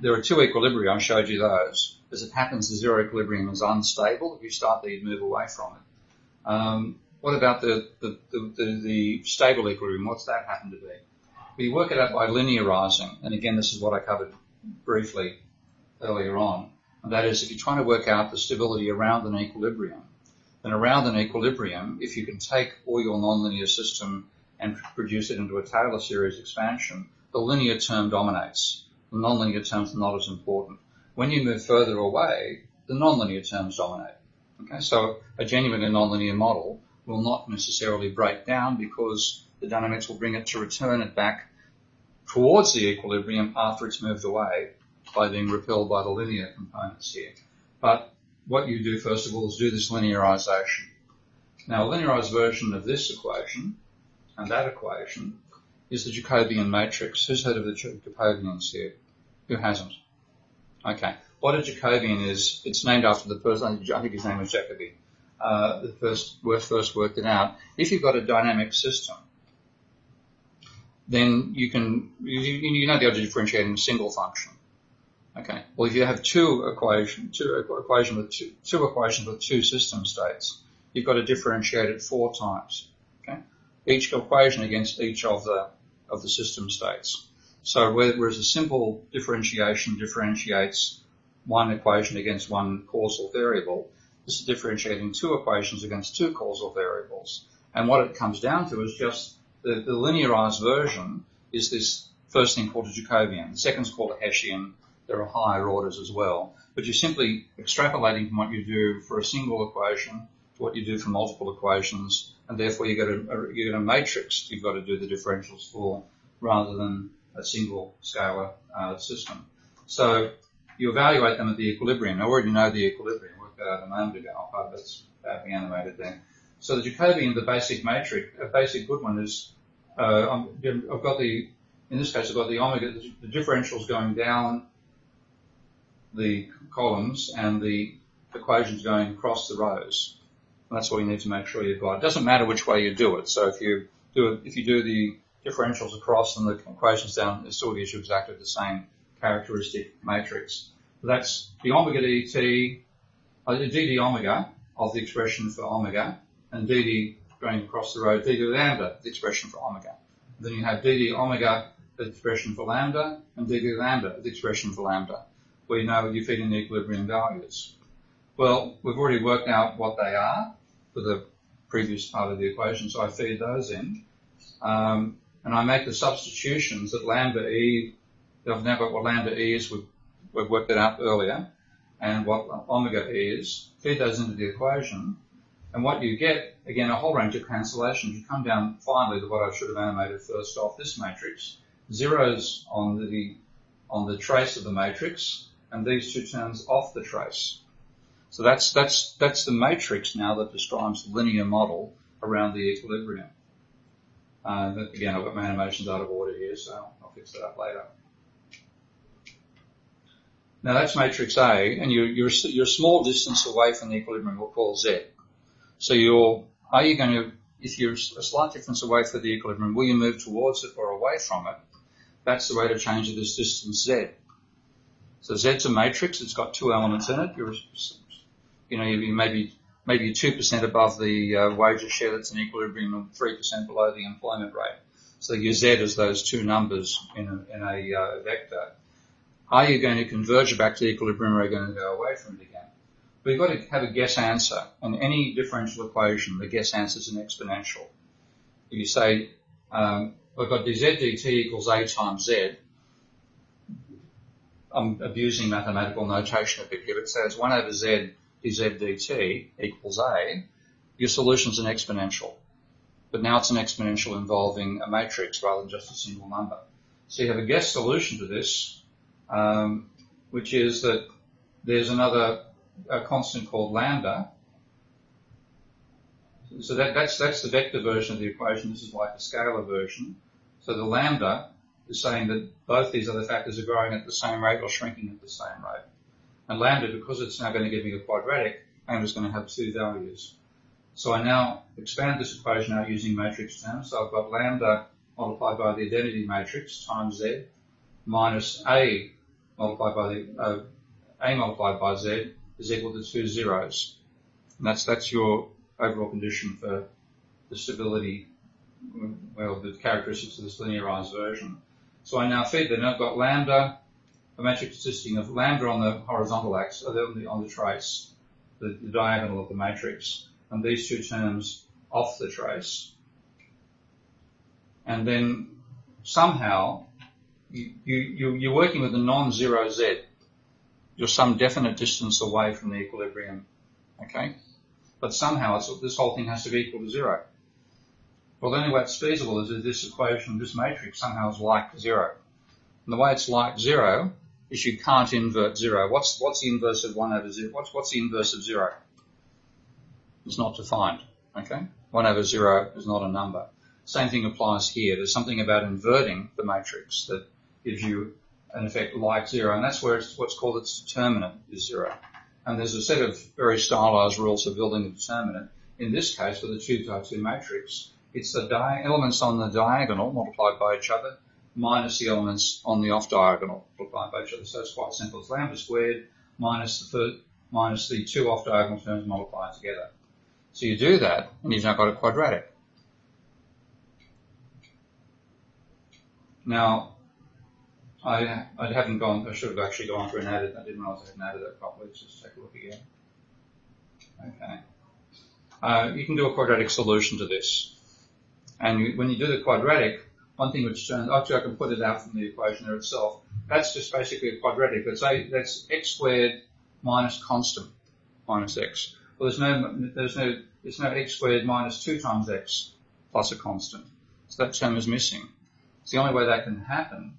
there are two equilibria. I showed you those. As it happens, the zero equilibrium is unstable. If you start there, you'd move away from it. Um, what about the, the, the, the, the stable equilibrium? What's that happen to be? We work it out by linearizing. And again, this is what I covered briefly earlier on. And that is, if you're trying to work out the stability around an equilibrium, then around an equilibrium, if you can take all your nonlinear system and produce it into a Taylor series expansion, the linear term dominates. The nonlinear terms are not as important. When you move further away, the nonlinear terms dominate. Okay, so a genuine nonlinear model will not necessarily break down because the dynamics will bring it to return it back towards the equilibrium after it's moved away by being repelled by the linear components here. But what you do first of all is do this linearization. Now, a linearized version of this equation and that equation is the Jacobian matrix. Who's heard of the Jacobians here? Who hasn't? Okay. What a Jacobian is, it's named after the person, I think his name was Jacobi, uh, the first, first worked it out. If you've got a dynamic system, then you can, you, you know, be able to differentiate in a single function. Okay. Well, if you have two equation, two equation with two, two equations with two system states, you've got to differentiate it four times. Okay. Each equation against each of the of the system states. So whereas a simple differentiation differentiates one equation against one causal variable, this is differentiating two equations against two causal variables. And what it comes down to is just the, the linearized version is this first thing called a Jacobian. The second's called a Hessian. There are higher orders as well. But you're simply extrapolating from what you do for a single equation to what you do for multiple equations, and therefore you get a, you get a matrix you've got to do the differentials for rather than a single scalar uh, system. So you evaluate them at the equilibrium. I already know the equilibrium. I worked that out a moment ago. Oh, that's badly animated there. So the Jacobian, the basic matrix, a basic good one is, uh, I'm, I've got the, in this case I've got the omega, the differentials going down the columns and the equations going across the rows. And that's all you need to make sure you've got. It doesn't matter which way you do it. So if you do it, if you do the differentials across and the equations down, it still gives you exactly the same characteristic matrix. That's the omega dt, uh, the dd omega of the expression for omega, and dd going across the road, dd lambda, the expression for omega. And then you have dd omega, the expression for lambda, and dd lambda, the expression for lambda, where you know you feed in the equilibrium values. Well, we've already worked out what they are for the previous part of the equation, so I feed those in. Um, and I make the substitutions that lambda e, I've now got what lambda e is, we've, we've worked it out earlier, and what omega e is, feed those into the equation. And what you get, again, a whole range of cancellations. You come down finally to what I should have animated first off, this matrix. Zeros on the, on the trace of the matrix, and these two terms off the trace. So that's, that's, that's the matrix now that describes the linear model around the equilibrium. Uh, again, I've got my animations out of order here, so I'll fix that up later. Now that's matrix A, and you're, you're, you're a small distance away from the equilibrium we'll call Z. So you're, are you going to, if you're a slight difference away from the equilibrium, will you move towards it or away from it? That's the way to change this distance Z. So Z's a matrix, it's got two elements in it. You're, You know, you'd be maybe maybe two percent above the uh, wages share that's in equilibrium and three percent below the employment rate. So your Z is those two numbers in a, in a uh, vector. Are you going to converge back to equilibrium or are you going to go away from it again? But you've got to have a guess answer. On any differential equation, the guess answer is an exponential. If you say, um, I've got dz dt equals A times Z, I'm abusing mathematical notation a bit here. It says one over Z dz dt equals A, your solution's an exponential. But now it's an exponential involving a matrix rather than just a single number. So you have a guess solution to this, um, which is that there's another a constant called lambda. So that, that's, that's the vector version of the equation. This is like the scalar version. So the lambda is saying that both these other factors are growing at the same rate or shrinking at the same rate. And lambda, because it's now going to give me a quadratic, lambda is going to have two values. So I now expand this equation out using matrix terms. So I've got lambda multiplied by the identity matrix times z minus a multiplied by the uh, a multiplied by z is equal to two zeros. And that's that's your overall condition for the stability, well, the characteristics of this linearized version. So I now feed that, and I've got lambda, a matrix consisting of lambda on the horizontal axis, on the, on the trace, the, the diagonal of the matrix, and these two terms off the trace. And then somehow you, you, you're working with a non-zero z. You're some definite distance away from the equilibrium, okay? But somehow it's, this whole thing has to be equal to zero. Well, the only way it's feasible is if this equation, this matrix, somehow is like zero. And the way it's like zero is you can't invert zero. What's, what's the inverse of one over zero? What's, what's the inverse of zero? It's not defined, okay? one over zero is not a number. Same thing applies here. There's something about inverting the matrix that gives you an effect like zero, and that's where it's what's called its determinant is zero. And there's a set of very stylized rules for building a determinant. In this case, for the two by two matrix, it's the di elements on the diagonal multiplied by each other minus the elements on the off diagonal multiplied by each other. So it's quite simple. It's lambda squared minus the third, minus the two off diagonal terms multiplied together. So you do that, and you've now got a quadratic. Now, I, I haven't gone, I should have actually gone through and added, I didn't realize I hadn't added that properly. Let's just take a look again. Okay. Uh, you can do a quadratic solution to this. And you, when you do the quadratic, one thing which turns, actually I can put it out from the equation there itself, that's just basically a quadratic. That's, a, that's x squared minus constant minus x. Well, there's no, there's no, there's no x squared minus two times x plus a constant. So that term is missing. So the only way that can happen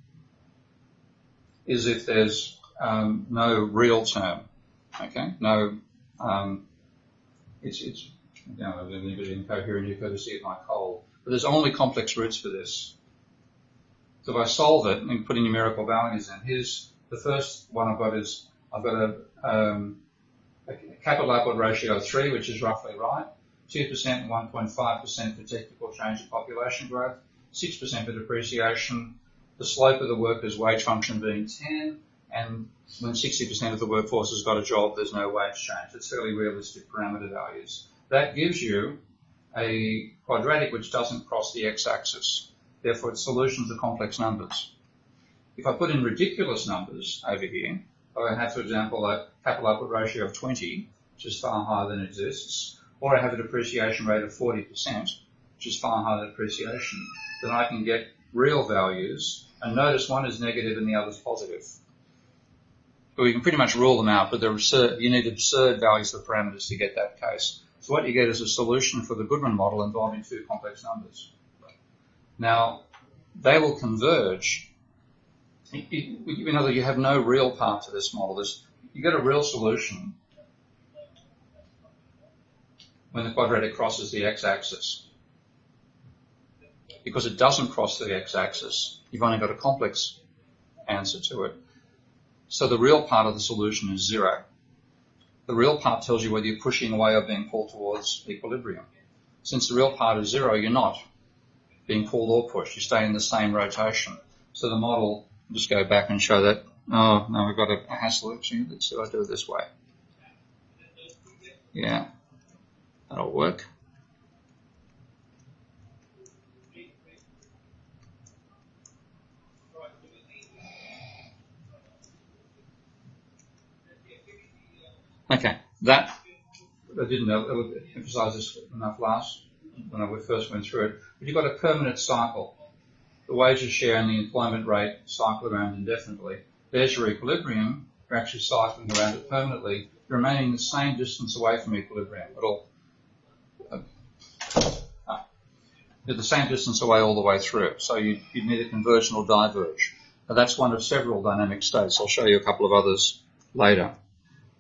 is if there's um, no real term, okay? No, um, it's, it's, you know, I've been a bit incoherent, you could see it my cold. But there's only complex roots for this. So if I solve it and put in numerical values in, here's the first one I've got is, I've got a, um, a capital output ratio of three, which is roughly right, two percent and one point five percent for technical change in population growth, six percent for depreciation, the slope of the worker's wage function being ten, and when sixty percent of the workforce has got a job, there's no wage change. It's fairly realistic parameter values. That gives you a quadratic which doesn't cross the x-axis. Therefore, its solutions are complex numbers. If I put in ridiculous numbers over here, I have, for example, a capital output ratio of twenty, which is far higher than exists, or I have a depreciation rate of forty percent, which is far higher than depreciation, then I can get real values, and notice one is negative and the other is positive. But we can pretty much rule them out, but they're absurd, you need absurd values for parameters to get that case. So what you get is a solution for the Goodwin model involving two complex numbers. Now, they will converge. In other words, you have no real part to this model. There's, you get a real solution when the quadratic crosses the x-axis. Because it doesn't cross the x-axis, you've only got a complex answer to it. So the real part of the solution is zero. The real part tells you whether you're pushing away or being pulled towards equilibrium. Since the real part is zero, you're not being pulled or pushed. You stay in the same rotation. So the model, I'll just go back and show that. Oh, no, we've got a hassle actually. Let's see if I do it this way. Yeah, that'll work. Okay, that, I didn't emphasize this enough last, when I first went through it, but you've got a permanent cycle. The wages share and the employment rate cycle around indefinitely. There's your equilibrium, you're actually cycling around it permanently, remaining the same distance away from equilibrium. It'll, uh, ah, you're the same distance away all the way through, so you, you'd neither converge nor diverge. Now that's one of several dynamic states. I'll show you a couple of others later.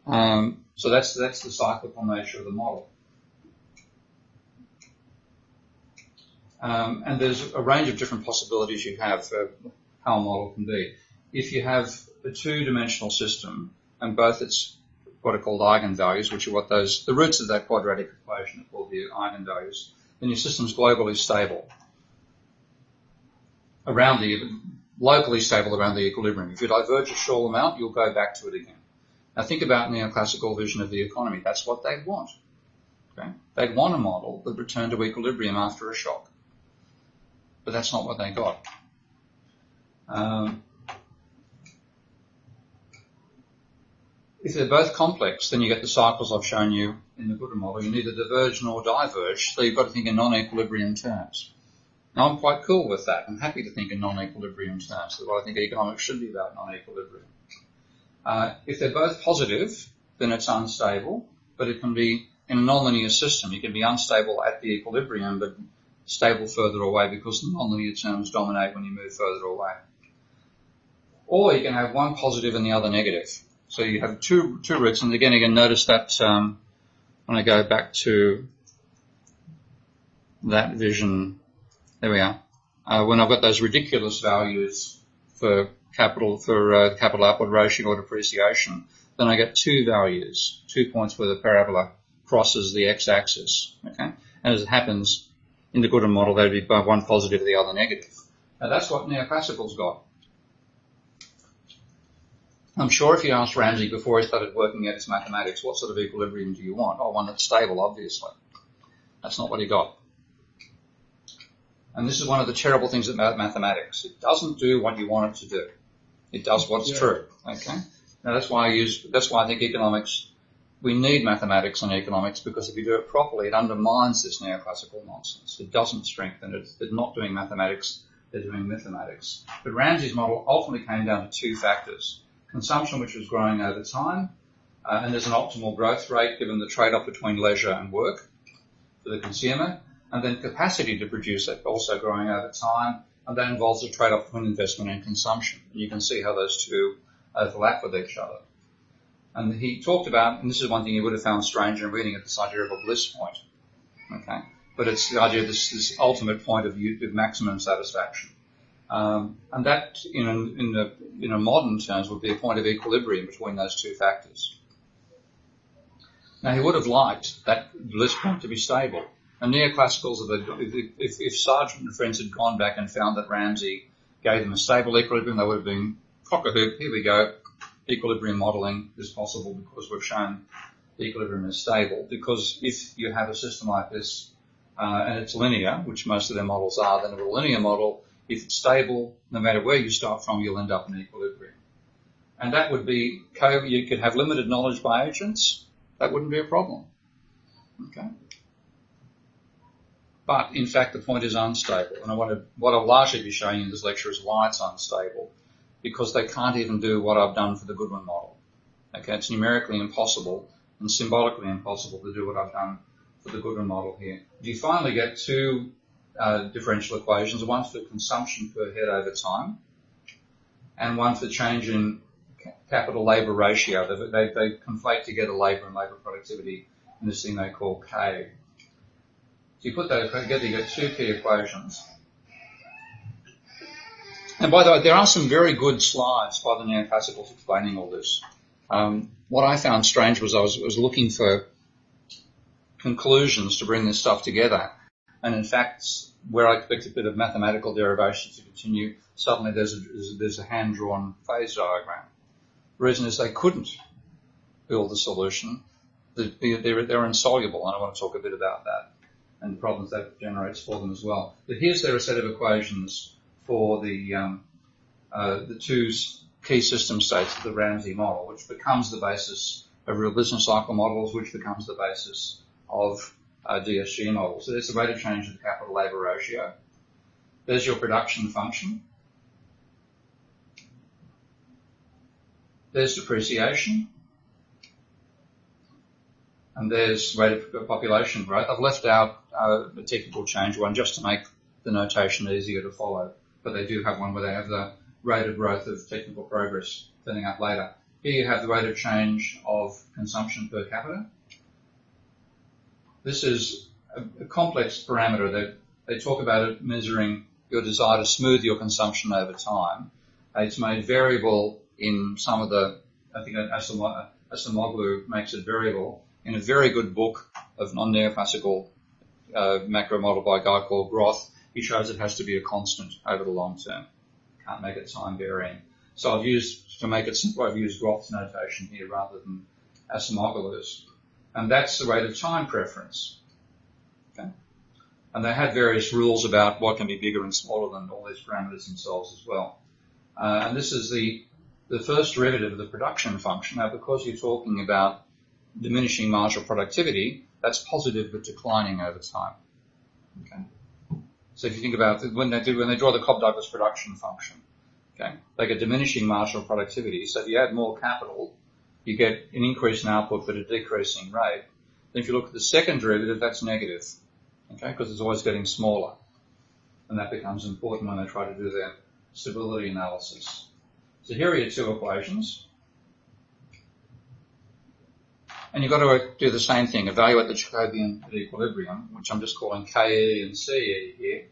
Um, so that's, that's the cyclical nature of the model. Um, and there's a range of different possibilities you have for how a model can be. If you have a two-dimensional system and both its what are called eigenvalues, which are what those, the roots of that quadratic equation are called the eigenvalues, then your system's globally stable around the, locally stable around the equilibrium. If you diverge a small amount, you'll go back to it again. Now think about neoclassical vision of the economy. That's what they'd want. Okay? They'd want a model that returned to equilibrium after a shock. But that's not what they got. Um, if they're both complex, then you get the cycles I've shown you in the Goodwin model. You neither diverge nor diverge, so you've got to think in non-equilibrium terms. Now, I'm quite cool with that. I'm happy to think in non-equilibrium terms. That's what I think economics should be about, non-equilibrium. Uh, if they're both positive, then it's unstable, but it can be in a nonlinear system. It can be unstable at the equilibrium, but stable further away because the nonlinear terms dominate when you move further away. Or you can have one positive and the other negative. So you have two two roots, and again, again, notice that um, when I go back to that vision, there we are. Uh, when I've got those ridiculous values for capital for uh, capital outward ratio or depreciation, then I get two values, two points where the parabola crosses the x-axis. Okay, and as it happens in the Goodwin model, they'd be one positive, the other negative. Now that's what neoclassical's got. I'm sure if you asked Ramsey before he started working out his mathematics, what sort of equilibrium do you want? Oh, one that's stable, obviously. That's not what he got. And this is one of the terrible things about mathematics. It doesn't do what you want it to do. It does what's yeah. true. Okay. Now that's why I use. That's why I think economics. We need mathematics and economics because if you do it properly, it undermines this neoclassical nonsense. It doesn't strengthen it. They're not doing mathematics. They're doing mathematics. But Ramsey's model ultimately came down to two factors: consumption, which was growing over time, uh, and there's an optimal growth rate given the trade-off between leisure and work for the consumer. And then capacity to produce it, also growing over time, and that involves a trade-off between investment and consumption. And you can see how those two overlap with each other. And he talked about, and this is one thing you would have found strange in reading it, this idea of a bliss point. Okay, but it's the idea of this, this ultimate point of, of maximum satisfaction, um, and that, in in the in a modern terms, would be a point of equilibrium between those two factors. Now he would have liked that bliss point to be stable. And neoclassicals are the, if, if Sargent and friends had gone back and found that Ramsey gave them a stable equilibrium, they would have been cock-a-hoop, here we go, equilibrium modelling is possible because we've shown equilibrium is stable. Because if you have a system like this, uh, and it's linear, which most of their models are, then with a linear model, if it's stable, no matter where you start from, you'll end up in equilibrium. And that would be, you could have limited knowledge by agents, that wouldn't be a problem. Okay. But, in fact, the point is unstable. And I want to, what I'll largely be showing you in this lecture is why it's unstable, because they can't even do what I've done for the Goodwin model. Okay, it's numerically impossible and symbolically impossible to do what I've done for the Goodwin model here. You finally get two uh, differential equations, one for consumption per head over time and one for change in capital-labour ratio. They, they, they conflate together labour and labour productivity in this thing they call K. You put that together, you get two key equations. And by the way, there are some very good slides by the neoclassicals explaining all this. Um, what I found strange was I was, was looking for conclusions to bring this stuff together. And in fact, where I expect a bit of mathematical derivation to continue, suddenly there's a, there's a hand-drawn phase diagram. The reason is they couldn't build a solution. They're, they're insoluble, and I want to talk a bit about that and the problems that generates for them as well. But here's their set of equations for the um, uh, the two key system states of the Ramsey model, which becomes the basis of real business cycle models, which becomes the basis of uh, D S G models. So there's the rate of change of the capital labour ratio. There's your production function. There's depreciation. And there's rate of population growth. I've left out uh, the technical change one just to make the notation easier to follow. But they do have one where they have the rate of growth of technical progress turning up later. Here you have the rate of change of consumption per capita. This is a, a complex parameter. They, they talk about it measuring your desire to smooth your consumption over time. It's made variable in some of the I think Acemoglu makes it variable in a very good book of non-neoclassical uh, macro model by a guy called Groth. He shows it has to be a constant over the long term. Can't make it time varying. So I've used, to make it simple, I've used Groth's notation here rather than Acemoglu's. And that's the rate of time preference. Okay? And they had various rules about what can be bigger and smaller than all these parameters themselves as well. Uh, and this is the, the first derivative of the production function. Now, because you're talking about diminishing marginal productivity, that's positive but declining over time. Okay? So if you think about it, when they do, when they draw the Cobb-Douglas production function, okay, they get diminishing marginal productivity. So if you add more capital, you get an increase in output but a decreasing rate. Then if you look at the second derivative, that's negative, okay, because it's always getting smaller. And that becomes important when they try to do their stability analysis. So here are your two equations. And you've got to do the same thing, evaluate the Jacobian at equilibrium, which I'm just calling K E and C E here.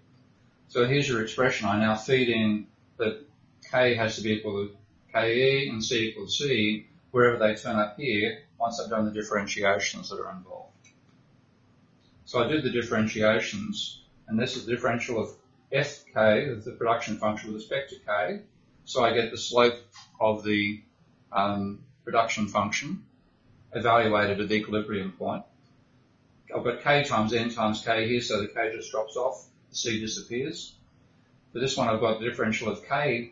So here's your expression. I now feed in that K has to be equal to K E and C equals C wherever they turn up here once I've done the differentiations that are involved. So I did the differentiations, and this is the differential of F K, of the production function with respect to K. So I get the slope of the um, production function evaluated at the equilibrium point. I've got K times N times K here, so the K just drops off, the C disappears. For this one, I've got the differential of K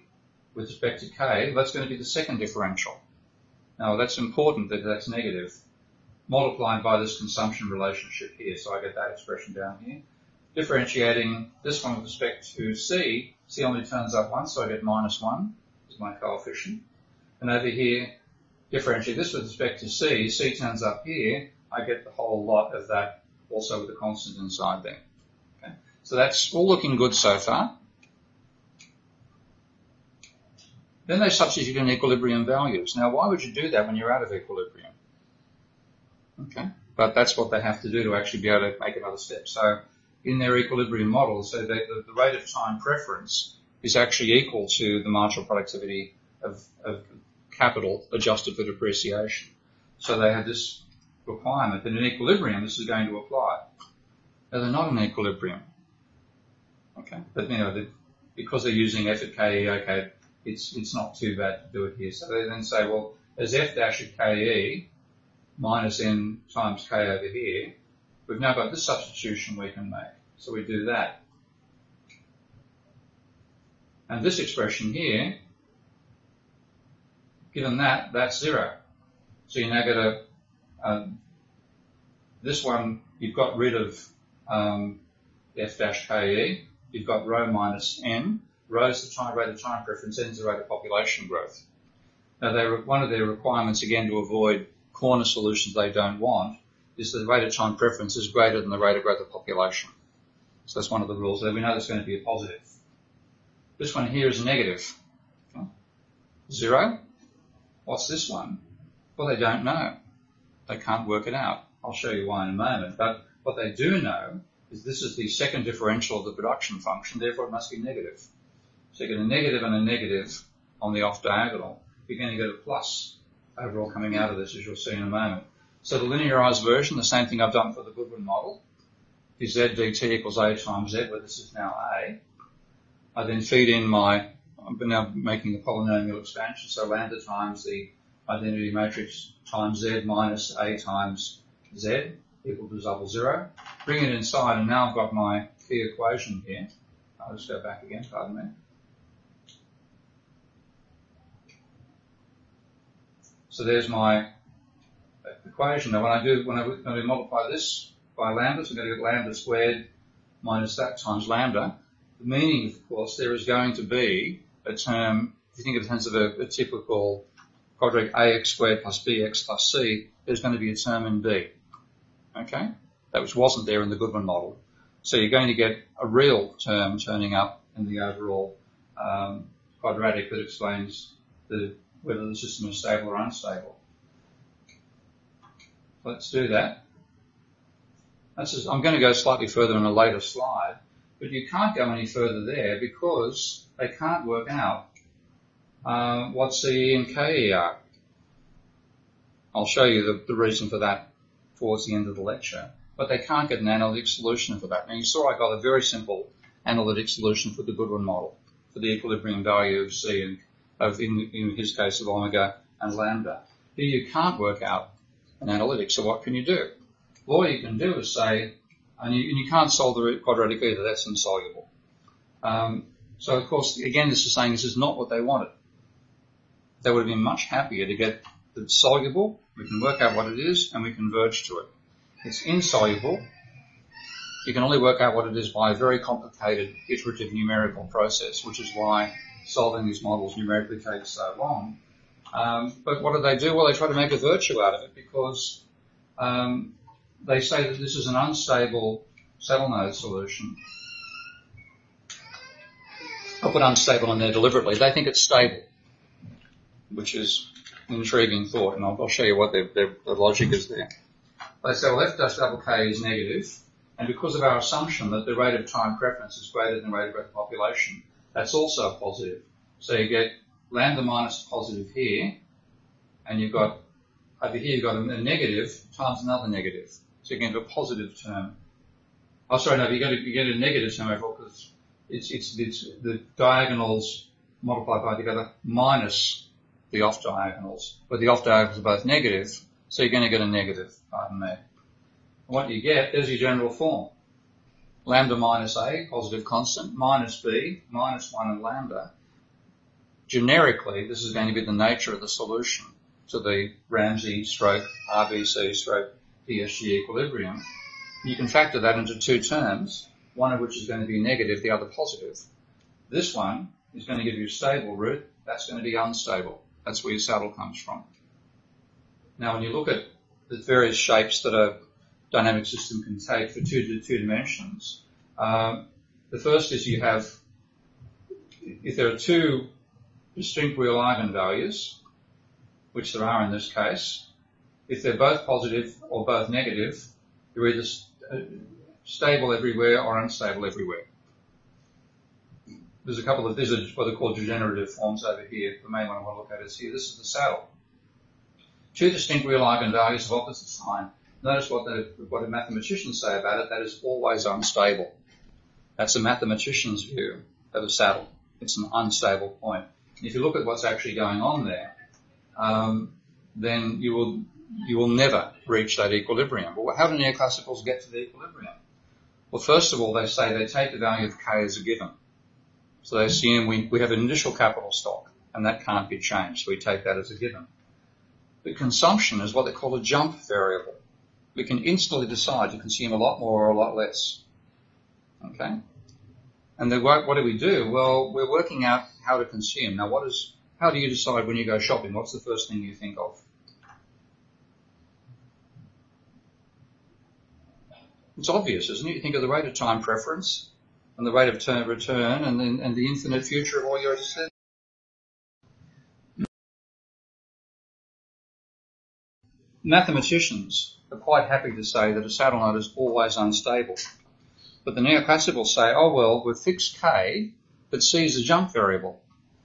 with respect to K. That's going to be the second differential. Now, that's important that that's negative, multiplied by this consumption relationship here. So I get that expression down here. Differentiating this one with respect to C, C only turns up once, so I get minus one is my coefficient. And over here, differentiate this with respect to C, C turns up here, I get the whole lot of that also with the constant inside there. Okay? So that's all looking good so far. Then they substitute in equilibrium values. Now, why would you do that when you're out of equilibrium? Okay, but that's what they have to do to actually be able to make another step. So in their equilibrium model, so they, the, the rate of time preference is actually equal to the marginal productivity of, of capital adjusted for depreciation. So they have this requirement that in equilibrium this is going to apply. Now they're not in equilibrium. Okay, but you know, they, because they're using F at K E, okay, it's it's not too bad to do it here. So they then say, well, as F dash at K E minus N times K over here, we've now got this substitution we can make. So we do that. And this expression here, given that, that's zero. So you now get a, um, this one, you've got rid of um, F dash K E, you've got rho minus N. Rho is the time rate of time preference, N is the rate of population growth. Now, they re one of their requirements, again, to avoid corner solutions they don't want, is that the rate of time preference is greater than the rate of growth of population. So that's one of the rules. So we know that's going to be a positive. This one here is a negative. Okay. Zero. What's this one? Well, they don't know. They can't work it out. I'll show you why in a moment. But what they do know is this is the second differential of the production function, therefore it must be negative. So you get a negative and a negative on the off-diagonal. You're going to get a plus overall coming out of this, as you'll see in a moment. So the linearized version, the same thing I've done for the Goodwin model, is Z dt equals A times Z, where this is now A. I then feed in my, I'm now making the polynomial expansion, so lambda times the identity matrix times Z minus A times Z equal to double zero. Bring it inside, and now I've got my key equation here. I'll just go back again, pardon me. So there's my equation. Now when I do, when I, when I multiply this by lambda, so I'm going to get lambda squared minus that times lambda. The meaning, of course, there is going to be a term, if you think of it in terms of a, a typical quadratic ax squared plus bx plus c, there's going to be a term in b. Okay? That which wasn't there in the Goodwin model. So you're going to get a real term turning up in the overall um, quadratic that explains the, whether the system is stable or unstable. Let's do that. That's just, I'm going to go slightly further in a later slide, but you can't go any further there because they can't work out uh, what C E and K E are. I'll show you the, the reason for that towards the end of the lecture. But they can't get an analytic solution for that. Now, you saw I got a very simple analytic solution for the Goodwin model, for the equilibrium value of Z, and of in, in his case of omega and lambda. Here you can't work out an analytic, so what can you do? Well, all you can do is say, and you, and you can't solve the root quadratic either, that's insoluble. Um, so, of course, again, this is saying this is not what they wanted. They would have been much happier to get the soluble, we can work out what it is, and we converge to it. It's insoluble. You can only work out what it is by a very complicated iterative numerical process, which is why solving these models numerically takes so long. Um, but what do they do? Well, they try to make a virtue out of it because um, they say that this is an unstable saddle node solution. I'll put unstable in there deliberately. They think it's stable, which is an intriguing thought, and I'll, I'll show you what their, their, their logic is there. They say, well, F dash double K is negative, and because of our assumption that the rate of time preference is greater than the rate of growth of population, that's also positive. So you get lambda minus positive here, and you've got, over here you've got a negative times another negative. So you get a positive term. Oh, sorry, no, you get a, you get a negative term overall because it's, it's, it's the diagonals multiplied by together minus the off diagonals, but the off diagonals are both negative. So you're going to get a negative, pardon me. And what you get is your general form. Lambda minus A, positive constant, minus B, minus one and lambda. Generically, this is going to be the nature of the solution to the Ramsey stroke R B C stroke D S G equilibrium. You can factor that into two terms, one of which is going to be negative, the other positive. This one is going to give you a stable root. That's going to be unstable. That's where your saddle comes from. Now, when you look at the various shapes that a dynamic system can take for two, two dimensions, um, the first is you have, if there are two distinct real eigenvalues, which there are in this case, if they're both positive or both negative, you're either st stable everywhere or unstable everywhere. There's a couple of, these are what are called degenerative forms over here. The main one I want to look at is here. This is the saddle. Two distinct real eigenvalues of opposite sign. Notice what the what the mathematicians say about it. That is always unstable. That's a mathematician's view of a saddle. It's an unstable point. If you look at what's actually going on there, um, then you will you will never reach that equilibrium. But how do neoclassicals get to the equilibrium? Well, first of all, they say they take the value of K as a given. So they assume we we have an initial capital stock, and that can't be changed. So we take that as a given. The consumption is what they call a jump variable. We can instantly decide to consume a lot more or a lot less. Okay? And then what do we do? Well, we're working out how to consume. Now, what is, how do you decide when you go shopping? What's the first thing you think of? It's obvious, isn't it? You think of the rate of time preference and the rate of turn, return and, then, and the infinite future of all your decisions. Mathematicians are quite happy to say that a saddle node is always unstable. But the neoclassicals say, oh, well, we've fixed K, but C is a jump variable.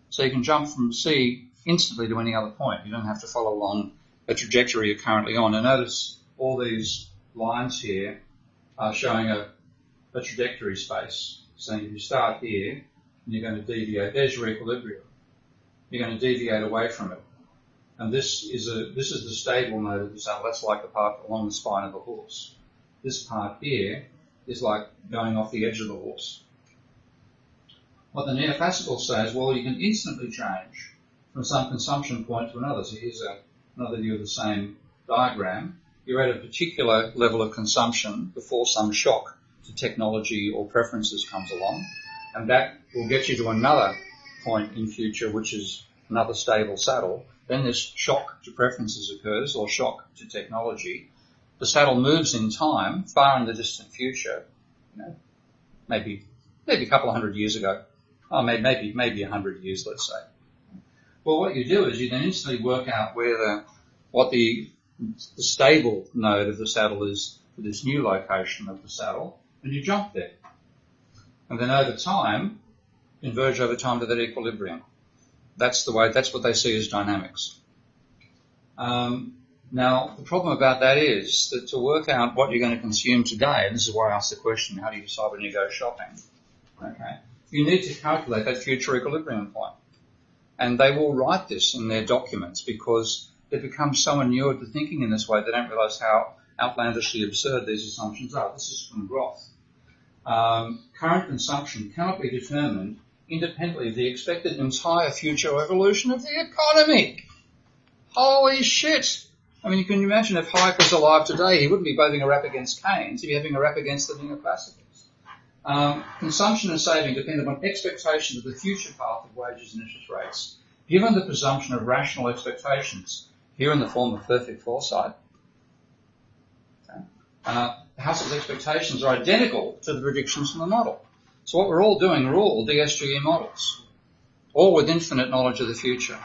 So you can jump from C instantly to any other point. You don't have to follow along a trajectory you're currently on. And notice all these lines here are showing a, a trajectory space. So if you start here, and you're going to deviate. There's your equilibrium. You're going to deviate away from it. And this is a this is the stable node of the saddle. That's like the part along the spine of the horse. This part here is like going off the edge of the horse. What the neoclassical says, well, you can instantly change from some consumption point to another. So here's a, another view of the same diagram. You're at a particular level of consumption before some shock to technology or preferences comes along, and that will get you to another point in future, which is another stable saddle. Then this shock to preferences occurs, or shock to technology. The saddle moves in time, far in the distant future, you know, maybe maybe a couple of hundred years ago. Oh, maybe maybe a hundred years, let's say. Well, what you do is you then instantly work out where the what the, the stable node of the saddle is for this new location of the saddle, and you jump there, and then over time converge over time to that equilibrium. That's the way. That's what they see as dynamics. Um, Now, the problem about that is that to work out what you're going to consume today, and this is why I asked the question, how do you decide when you go shopping? Okay, you need to calculate that future equilibrium point. And they will write this in their documents because they become so inured to thinking in this way, they don't realize how outlandishly absurd these assumptions are. This is from Groth. Um, current consumption cannot be determined independently of the expected entire future evolution of the economy. Holy shit! I mean, you can imagine if Hayek was alive today, he wouldn't be having a rap against Keynes, he'd be having a rap against the neoclassicists. Um, consumption and saving depend upon expectations of the future path of wages and interest rates, given the presumption of rational expectations, here in the form of perfect foresight. Okay. Uh, Husserl's expectations are identical to the predictions from the model. So what we're all doing, we're all D S G E models, all with infinite knowledge of the future.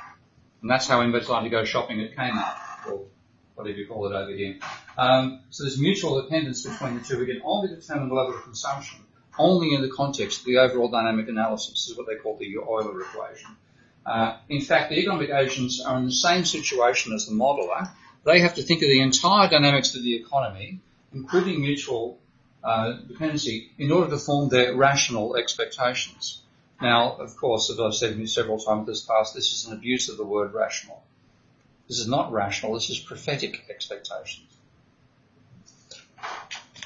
And that's how we decided to go shopping at Kmart, or whatever you call it over here. Um, so there's mutual dependence between the two. We can only determine the level of consumption only in the context of the overall dynamic analysis. This is what they call the Euler equation. Uh, in fact, the economic agents are in the same situation as the modeler. They have to think of the entire dynamics of the economy, including mutual uh, dependency, in order to form their rational expectations. Now, of course, as I've said several times this past, this is an abuse of the word rational. This is not rational, this is prophetic expectations.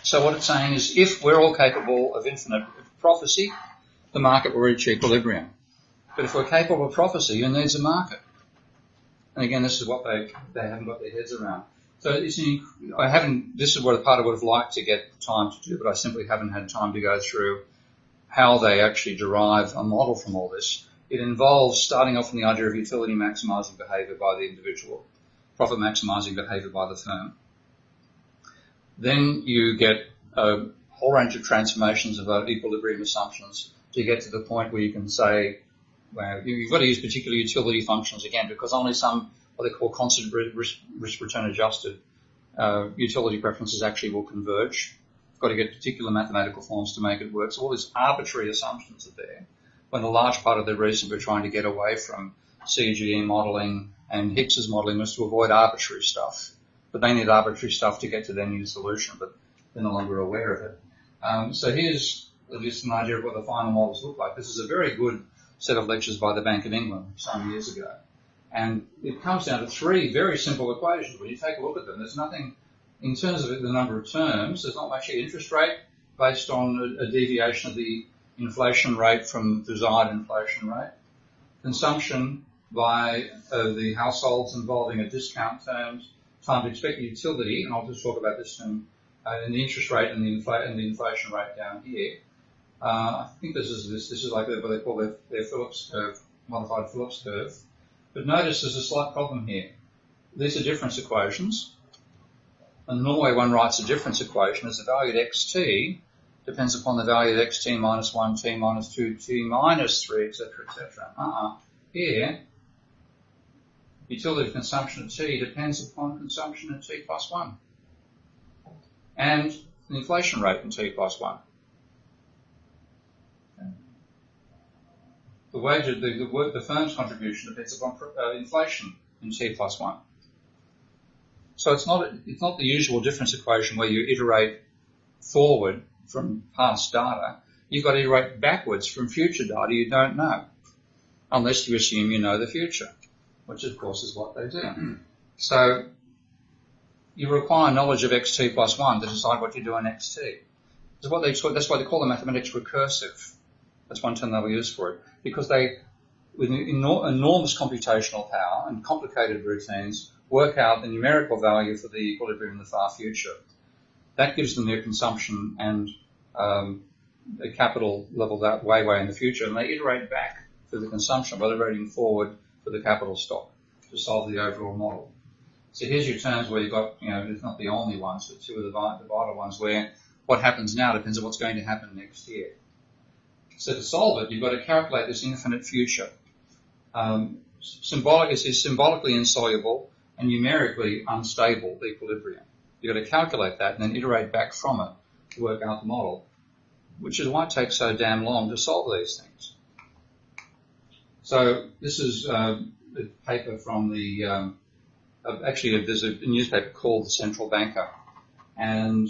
So what it's saying is if we're all capable of infinite prophecy, the market will reach equilibrium. But if we're capable of prophecy, who needs a market? And again, this is what they they haven't got their heads around. So it's an, I haven't. This is what a part I would have liked to get time to do, but I simply haven't had time to go through how they actually derive a model from all this. It involves starting off from the idea of utility maximizing behavior by the individual, profit maximizing behavior by the firm. Then you get a whole range of transformations of equilibrium assumptions to get to the point where you can say, well, you've got to use particular utility functions again, because only some what they call constant risk, risk return adjusted uh, utility preferences actually will converge. You've got to get particular mathematical forms to make it work. So all these arbitrary assumptions are there, when a large part of the reason we're trying to get away from C G E modelling and Hicks's modelling was to avoid arbitrary stuff. But they need arbitrary stuff to get to their new solution, but they're no longer aware of it. Um, so here's just an idea of what the final models look like. This is a very good set of lectures by the Bank of England some years ago. And it comes down to three very simple equations. When you take a look at them, there's nothing, in terms of the number of terms, there's not much interest rate based on a deviation of the inflation rate from desired inflation rate. Consumption by uh, the households involving a discount terms times expected utility, and I'll just talk about this in, uh, in the interest rate and the, infl and the inflation rate down here. Uh, I think this is this, this is like what they call their, their Phillips curve, modified Phillips curve. But notice there's a slight problem here. These are difference equations, and normally one writes a difference equation as the value at xt depends upon the value at xt minus one, t minus two, t minus three, et cetera, et cetera. Uh-uh. Here, utility consumption of t depends upon consumption of t plus one, and the inflation rate in t plus one. The wage, the, the, the firm's contribution depends upon uh, inflation in t plus one. So it's not it's not the usual difference equation where you iterate forward from past data. You've got to iterate backwards from future data you don't know, unless you assume you know the future, which of course is what they do. So you require knowledge of xt plus one to decide what you do in xt. That's what they that's why they call the mathematics recursive. That's one term they'll use for it, because they, with enor enormous computational power and complicated routines, work out the numerical value for the equilibrium in the far future. That gives them their consumption and um, the capital level that way, way in the future, and they iterate back for the consumption by iterating forward for the capital stock to solve the overall model. So here's your terms where you've got, you know, it's not the only ones, but two of the vital ones where what happens now depends on what's going to happen next year. So to solve it, you've got to calculate this infinite future. Um, symbolic, this is symbolically insoluble and numerically unstable equilibrium. You've got to calculate that and then iterate back from it to work out the model, which is why it takes so damn long to solve these things. So this is uh, a paper from the um, of, actually there's a newspaper called The Central Banker, and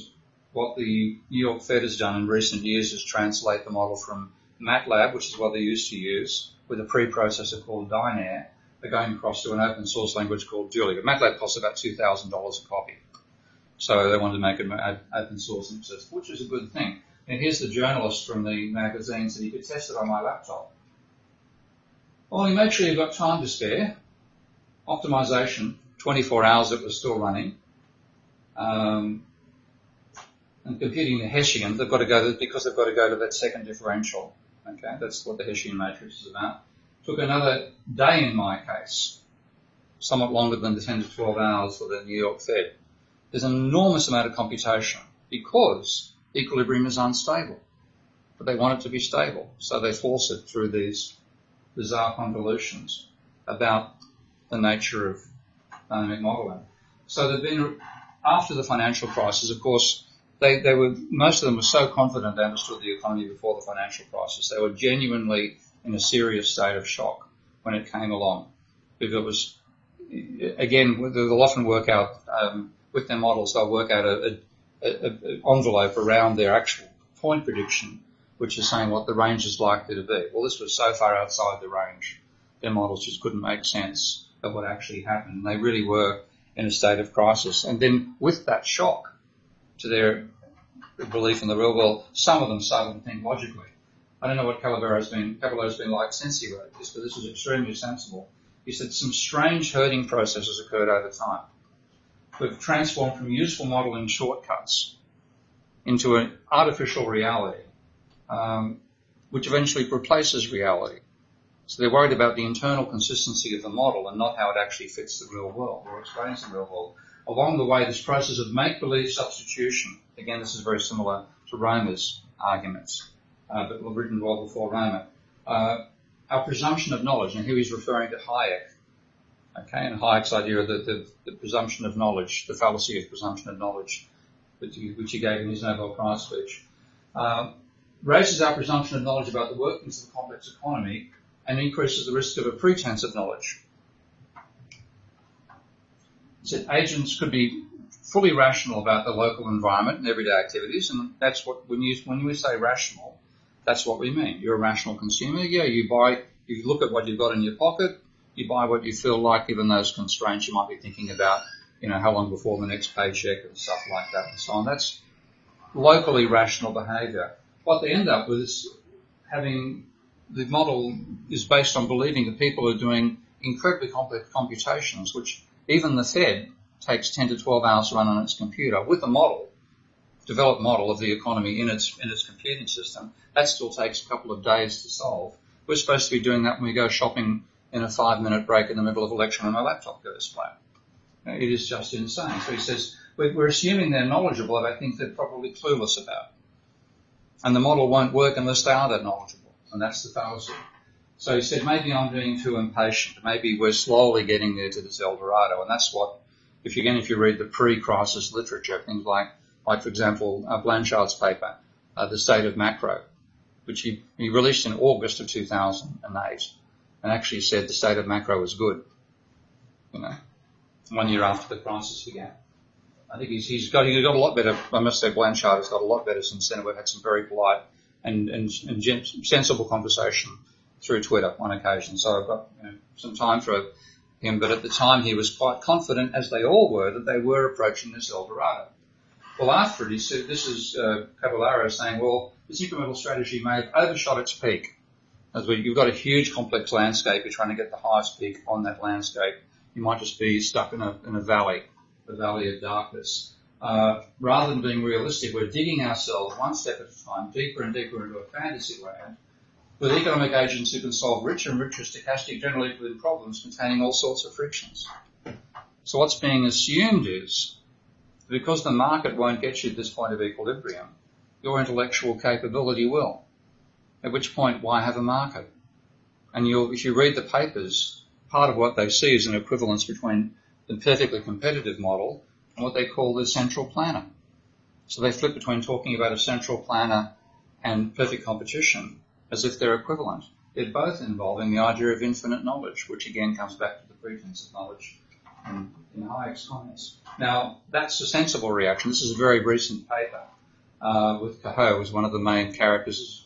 what the New York Fed has done in recent years is translate the model from MATLAB, which is what they used to use, with a preprocessor called Dynare. They're going across to an open source language called Julia. MATLAB costs about two thousand dollars a copy. So they wanted to make it open source and accessible, which is a good thing. And here's the journalist from the magazine said, "You could test it on my laptop." Well, you make sure you've got time to spare. Optimization, twenty-four hours it was still running. Um, and computing the Hessian, they've got to go to, because they've got to go to that second differential. Okay, that's what the Hessian matrix is about. Took another day in my case, somewhat longer than the ten to twelve hours for the New York Fed. There's an enormous amount of computation because equilibrium is unstable, but they want it to be stable, so they force it through these bizarre convolutions about the nature of dynamic modelling. So they've been, after the financial crisis, of course, they, they were, most of them were so confident they understood the economy before the financial crisis. They were genuinely in a serious state of shock when it came along. If it was, again, they'll often work out, um, with their models, they'll work out a, a, a, a envelope around their actual point prediction, which is saying what the range is likely to be. Well, this was so far outside the range, their models just couldn't make sense of what actually happened. And they really were in a state of crisis. And then with that shock to their belief in the real world, some of them started to think logically. I don't know what Caballero's been, Caballero's been like since he wrote this, but this was extremely sensible. He said some strange herding processes occurred over time. We've transformed from useful modeling shortcuts into an artificial reality, Um, which eventually replaces reality. So they're worried about the internal consistency of the model and not how it actually fits the real world or explains the real world. Along the way, this process of make-believe substitution, again, this is very similar to Romer's arguments, uh, but were written well before Romer. Uh, our presumption of knowledge, and here he's referring to Hayek, okay, and Hayek's idea of the, the, the presumption of knowledge, the fallacy of presumption of knowledge, which he, which he gave in his Nobel Prize speech. Um, raises our presumption of knowledge about the workings of the complex economy and increases the risk of a pretense of knowledge. He said agents could be fully rational about the local environment and everyday activities, and that's what, when you, when we say rational, that's what we mean. You're a rational consumer. Yeah, you buy, you look at what you've got in your pocket, you buy what you feel like given those constraints. You might be thinking about, you know, how long before the next paycheck and stuff like that and so on. That's locally rational behaviour. What they end up with is having the model is based on believing that people are doing incredibly complex computations, which even the Fed takes ten to twelve hours to run on its computer with a model, developed model of the economy in its, in its computing system. That still takes a couple of days to solve. We're supposed to be doing that when we go shopping in a five minute break in the middle of a lecture and my laptop goes flat. It is just insane. So he says, we're assuming they're knowledgeable about things they're probably clueless about. And the model won't work unless they are that knowledgeable, and that's the fallacy. So he said, maybe I'm being too impatient. Maybe we're slowly getting there to this El Dorado, and that's what, if you, again, if you read the pre-crisis literature, things like, like for example, uh, Blanchard's paper, uh, The State of Macro, which he, he released in August of two thousand eight, and actually said the state of macro was good, you know, one year after the crisis began. I think he's, he's got, he's got a lot better. I must say Blanchard has got a lot better since then. We've had some very polite and, and, and sensible conversation through Twitter on occasion. So I've got, you know, some time for him. But at the time he was quite confident, as they all were, that they were approaching this El Dorado. Well, after it, he said, this is uh, Caballero saying, well, this incremental strategy may have overshot its peak. As we, you've got a huge complex landscape. You're trying to get the highest peak on that landscape. You might just be stuck in a, in a valley. The valley of darkness. Uh, rather than being realistic, we're digging ourselves one step at a time deeper and deeper into a fantasy land with economic agents who can solve richer and richer stochastic general equilibrium problems containing all sorts of frictions. So what's being assumed is because the market won't get you to this point of equilibrium, your intellectual capability will. At which point, why have a market? And you'll, if you read the papers, part of what they see is an equivalence between the perfectly competitive model and what they call the central planner. So they flip between talking about a central planner and perfect competition as if they're equivalent. They're both involving the idea of infinite knowledge, which again comes back to the pretense of knowledge in, in Hayek's comments. Now, that's a sensible reaction. This is a very recent paper uh, with Cahoe as one of the main characters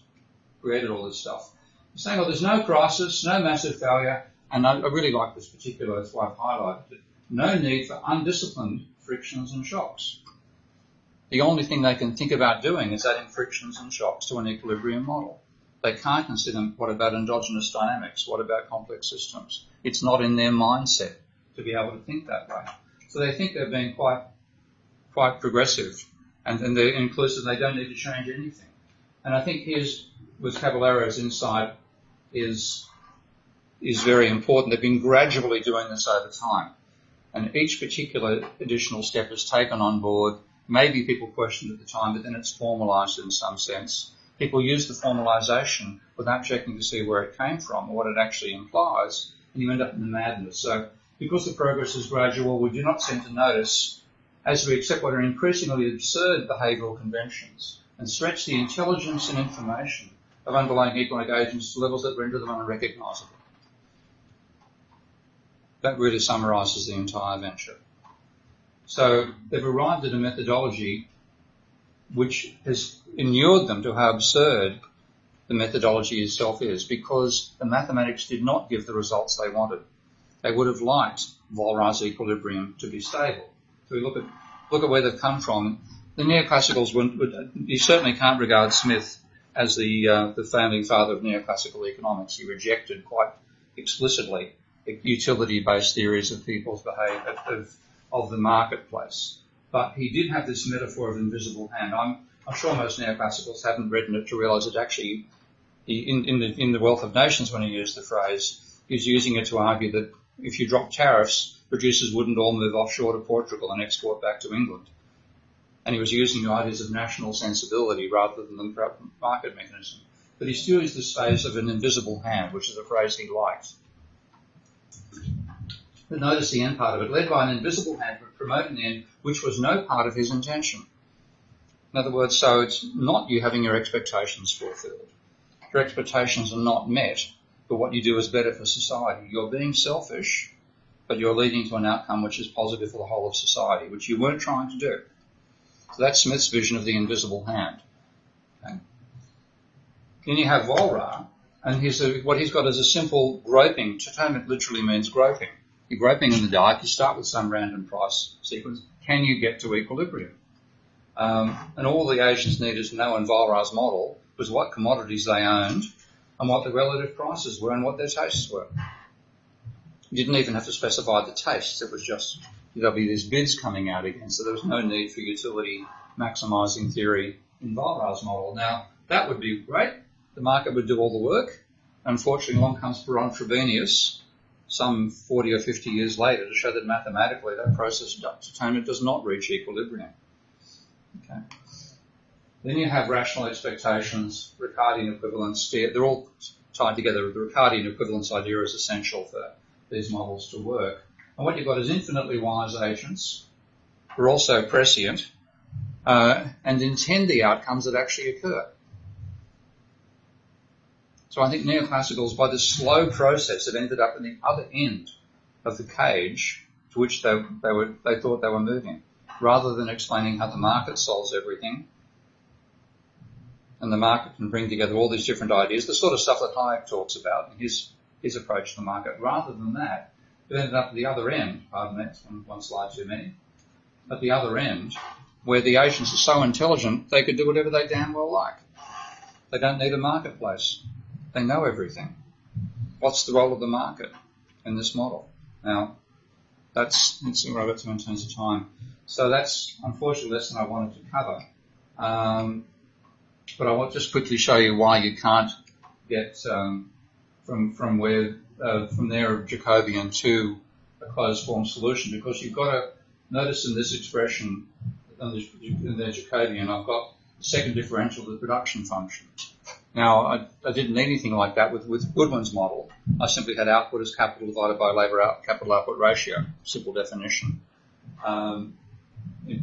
who created all this stuff. He's saying, well, there's no crisis, no massive failure, and I, I really like this particular, that's why I've highlighted it, no need for undisciplined frictions and shocks. The only thing they can think about doing is adding frictions and shocks to an equilibrium model. They can't consider what about endogenous dynamics, what about complex systems. It's not in their mindset to be able to think that way. So they think they're being quite quite progressive and, and they're inclusive, they don't need to change anything. And I think here's with Caballero's insight is is very important. They've been gradually doing this over time. And each particular additional step is taken on board. Maybe people questioned at the time, but then it's formalized in some sense. People use the formalization without checking to see where it came from or what it actually implies, and you end up in the madness. So because the progress is gradual, we do not seem to notice as we accept what are increasingly absurd behavioural conventions and stretch the intelligence and information of underlying economic agents to levels that render them unrecognisable. That really summarises the entire venture. So they've arrived at a methodology which has inured them to how absurd the methodology itself is, because the mathematics did not give the results they wanted. They would have liked Walras equilibrium to be stable. So we look at look at where they've come from. The neoclassicals, would, would, you certainly can't regard Smith as the uh, the founding father of neoclassical economics. He rejected quite explicitly utility-based theories of people's behaviour, of, of the marketplace. But he did have this metaphor of invisible hand. I'm, I'm sure most neoclassicals haven't read it to realise that actually, he, in, in, the, in the Wealth of Nations, when he used the phrase, he was using it to argue that if you drop tariffs, producers wouldn't all move offshore to Portugal and export back to England. And he was using the ideas of national sensibility rather than the market mechanism. But he still used this phrase of an invisible hand, which is a phrase he liked. But notice the end part of it, led by an invisible hand, but promoting the end, which was no part of his intention. In other words, so it's not you having your expectations fulfilled. Your expectations are not met, but what you do is better for society. You're being selfish, but you're leading to an outcome which is positive for the whole of society, which you weren't trying to do. So that's Smith's vision of the invisible hand. Okay. Then you have Walras, and he's a, what he's got is a simple groping. To term it literally means groping. You're groping in the dark, you start with some random price sequence. Can you get to equilibrium? Um, and all the Asians needed to know in Walras' model was what commodities they owned and what the relative prices were and what their tastes were. You didn't even have to specify the tastes. It was just there'll be these bids coming out again, so there was no need for utility maximising theory in Walras' model. Now, that would be great. The market would do all the work. Unfortunately, along comes Baron Frobenius some forty or fifty years later to show that mathematically that process of atonement does not reach equilibrium. Okay. Then you have rational expectations, Ricardian equivalence. They're all tied together. The Ricardian equivalence idea is essential for these models to work. And what you've got is infinitely wise agents who are also prescient uh, and intend the outcomes that actually occur. So I think neoclassicals, by this slow process, have ended up in the other end of the cage to which they, they, were, they thought they were moving, rather than explaining how the market solves everything. And the market can bring together all these different ideas, the sort of stuff that Hayek talks about in his, his approach to the market. Rather than that, they ended up at the other end, pardon me, that's one, one slide too many, at the other end, where the Asians are so intelligent, they could do whatever they damn well like. They don't need a marketplace. They know everything. What's the role of the market in this model? Now, that's, let's see where I got to in terms of time. So that's, unfortunately, less than I wanted to cover. Um, but I will just quickly show you why you can't get um, from from where uh, from there Jacobian to a closed-form solution, because you've got to notice in this expression, in their Jacobian, I've got the second differential of the production function. Now, I, I didn't need anything like that with, with Goodwin's model. I simply had output as capital divided by labour out, capital output ratio, simple definition, um,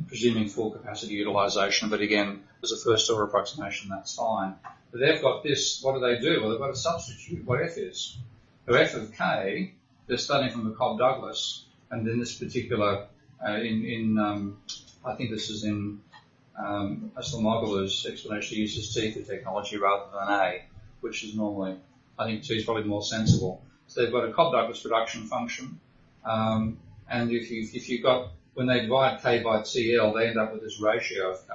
presuming full capacity utilisation. But again, as a first-order approximation, that's fine. But they've got this. What do they do? Well, they've got to substitute what F is. So F of K, they're starting from the Cobb-Douglas, and in this particular, uh, in, in um, I think this is in um, Acemoglu's explanation, uses T for technology rather than A, which is normally, I think T is probably more sensible. So they've got a Cobb-Douglas reduction function, um, and if you if you got when they divide K by T L, they end up with this ratio of K.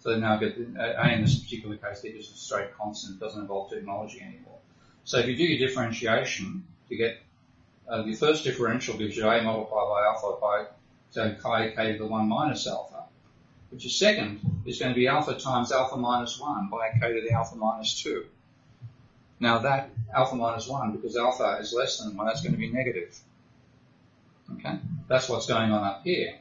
So they now get A in this particular case. They use a straight constant. It doesn't involve technology anymore. So if you do your differentiation to get uh, the first differential gives you A multiplied by alpha by so chi K to the one minus alpha, which is second is going to be alpha times alpha minus one by K to the alpha minus two. Now that alpha minus one, because alpha is less than one, that's going to be negative. Okay, that's what's going on up here.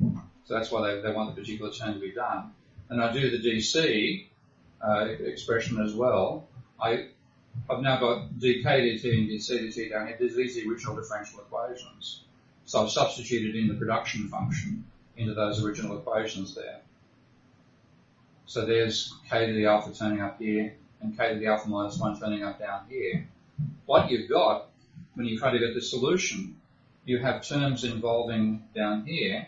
So that's why they, they want the particular term to be done. And I do the D C uh, expression as well. I, I've now got dk dt and dc dt down here. These are the original differential equations. So I've substituted in the production function into those original equations there. So there's k to the alpha turning up here, and k to the alpha minus one turning up down here. What you've got when you try to get the solution, you have terms involving down here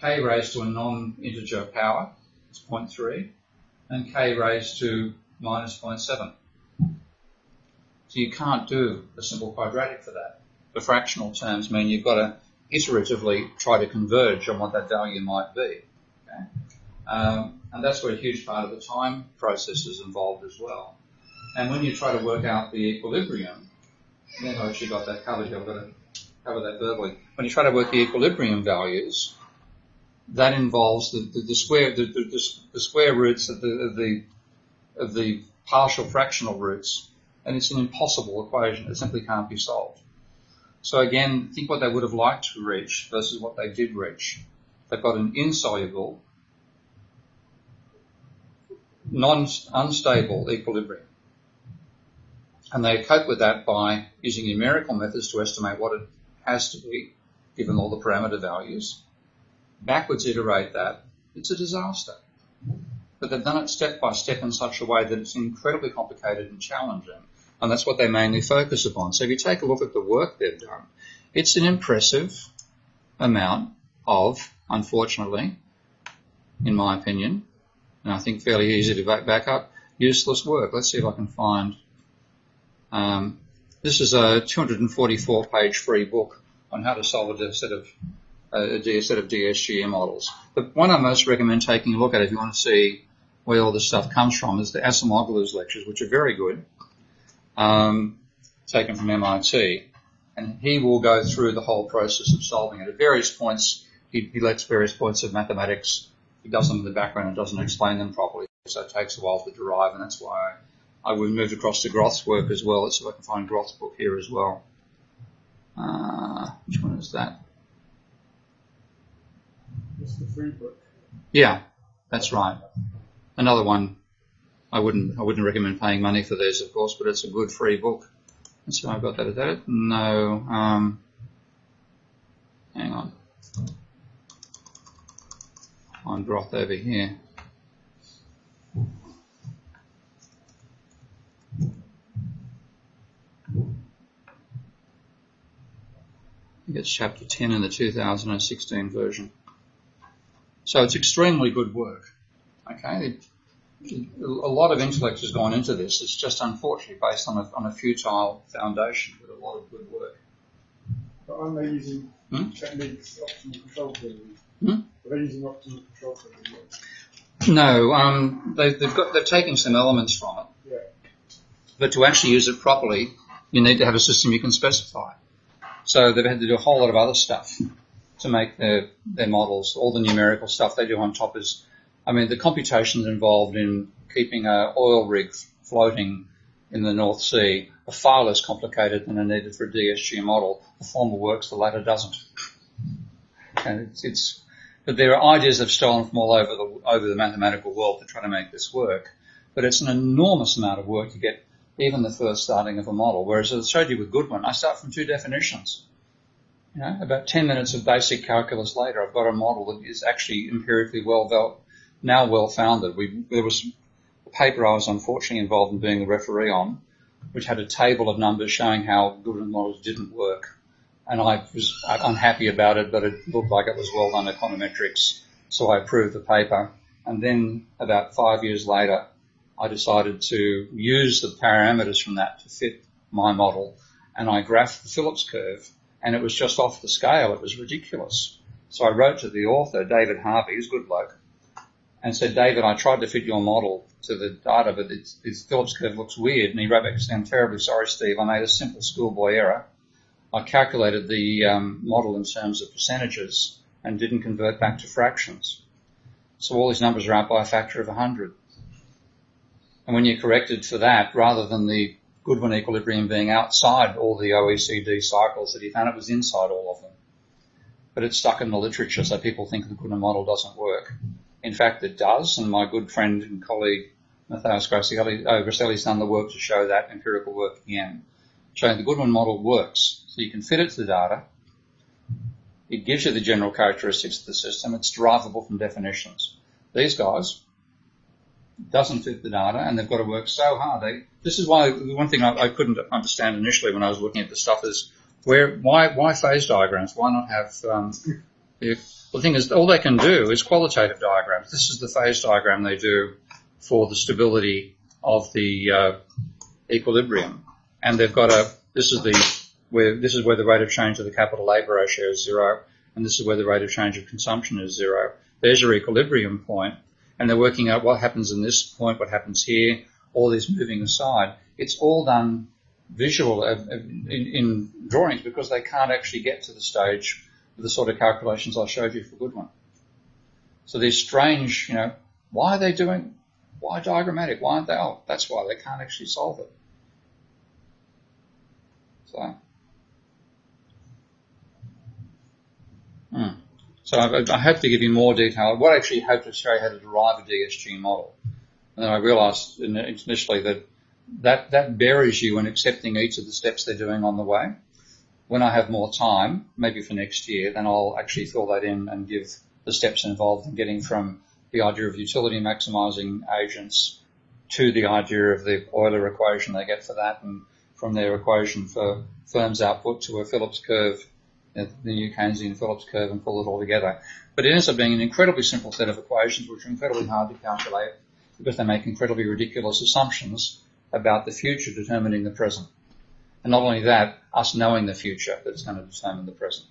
k raised to a non-integer power, it's zero point three, and k raised to minus zero point seven. So you can't do a simple quadratic for that. The fractional terms mean you've got to iteratively try to converge on what that value might be. Okay? Um, and that's where a huge part of the time process is involved as well. And when you try to work out the equilibrium, then I've actually got that covered here, I've got to cover that verbally. When you try to work the equilibrium values, that involves the, the, the square the, the, the square roots of the, of the of the partial fractional roots, and it's an impossible equation. It simply can't be solved. So again, think what they would have liked to reach versus what they did reach. They've got an insoluble, non unstable equilibrium, and they cope with that by using numerical methods to estimate what it has to be given all the parameter values. Backwards iterate that, it's a disaster. But they've done it step by step in such a way that it's incredibly complicated and challenging, and that's what they mainly focus upon. So if you take a look at the work they've done, it's an impressive amount of, unfortunately, in my opinion, and I think fairly easy to back up, useless work. Let's see if I can find... Um, this is a two hundred forty-four page free book on how to solve a set of a set of D S G E models. The one I most recommend taking a look at if you want to see where all this stuff comes from is the Acemoglu's lectures, which are very good, um, taken from M I T. And he will go through the whole process of solving it. At various points, he, he lets various points of mathematics. He does them in the background and doesn't explain them properly, so it takes a while to derive, and that's why I, I would move across to Groth's work as well. Let's see if I can find Groth's book here as well. Uh, which one is that? It's the free book. Yeah, that's right. Another one. I wouldn't I wouldn't recommend paying money for these, of course, but it's a good free book. And so I've got that. Is that it? No. Um, hang on. Find Groth over here. I think it's chapter ten in the two thousand sixteen version. So it's extremely good work. Okay, it, a lot of intellect has gone into this. It's just unfortunately based on a, on a futile foundation, but a lot of good work. But aren't they using hmm? techniques, optimal control theory? Hmm? Are they using optimal control theory? No, um, they, they've got they've taken some elements from it. Yeah. But to actually use it properly, you need to have a system you can specify. So they've had to do a whole lot of other stuff to make their, their models. All the numerical stuff they do on top is, I mean, the computations involved in keeping an oil rig floating in the North Sea are far less complicated than are needed for a D S G model. The former works, the latter doesn't. And it's, it's but there are ideas that have stolen from all over the, over the mathematical world to try to make this work. But it's an enormous amount of work to get even the first starting of a model. Whereas I showed you with Goodwin, I start from two definitions. You know, about ten minutes of basic calculus later, I've got a model that is actually empirically well, now well-founded. We, there was a paper I was unfortunately involved in being the referee on, which had a table of numbers showing how Goodwin models didn't work. and I was unhappy about it, but it looked like it was well done econometrics, so I approved the paper. And then about five years later, I decided to use the parameters from that to fit my model, and I graphed the Phillips curve, and it was just off the scale. It was ridiculous. So I wrote to the author, David Harvey, who's a good bloke, and said, David, I tried to fit your model to the data, but it's, it's Phillips curve looks weird. And he wrote back and said, I'm terribly sorry, Steve. I made a simple schoolboy error. I calculated the um, model in terms of percentages and didn't convert back to fractions. So all these numbers are out by a factor of one hundred. And when you corrected for that, rather than the Goodwin equilibrium being outside all the O E C D cycles that he found, it was inside all of them. But it's stuck in the literature, so people think the Goodwin model doesn't work. In fact, it does, and my good friend and colleague, Matthias Grasselli, has done the work to show that, empirical work again, showing the Goodwin model works. So you can fit it to the data. It gives you the general characteristics of the system. It's derivable from definitions. These guys doesn't fit the data, and they've got to work so hard. They, this is why the one thing I, I couldn't understand initially when I was looking at the stuff is where why why phase diagrams? Why not have um, the, the thing is all they can do is qualitative diagrams. This is the phase diagram they do for the stability of the uh, equilibrium, and they've got a this is the where this is where the rate of change of the capital labor ratio is zero, and this is where the rate of change of consumption is zero. There's your equilibrium point. And they're working out what happens in this point, what happens here, all this moving aside. It's all done visual in, in drawings because they can't actually get to the stage with the sort of calculations I showed you for Goodwin. So they're strange, you know, why are they doing, why diagrammatic? Why aren't they? Oh, that's why they can't actually solve it. So, hmm. So I hope to give you more detail. What I actually hoped to show you how to derive a D S G model. And then I realized initially that, that that buries you in accepting each of the steps they're doing on the way. When I have more time, maybe for next year, then I'll actually fill that in and give the steps involved in getting from the idea of utility maximizing agents to the idea of the Euler equation they get for that, and from their equation for firms output to a Phillips curve, the new Keynesian Phillips curve, and pull it all together. But it ends up being an incredibly simple set of equations which are incredibly hard to calculate because they make incredibly ridiculous assumptions about the future determining the present. And not only that, us knowing the future that's going to determine the present.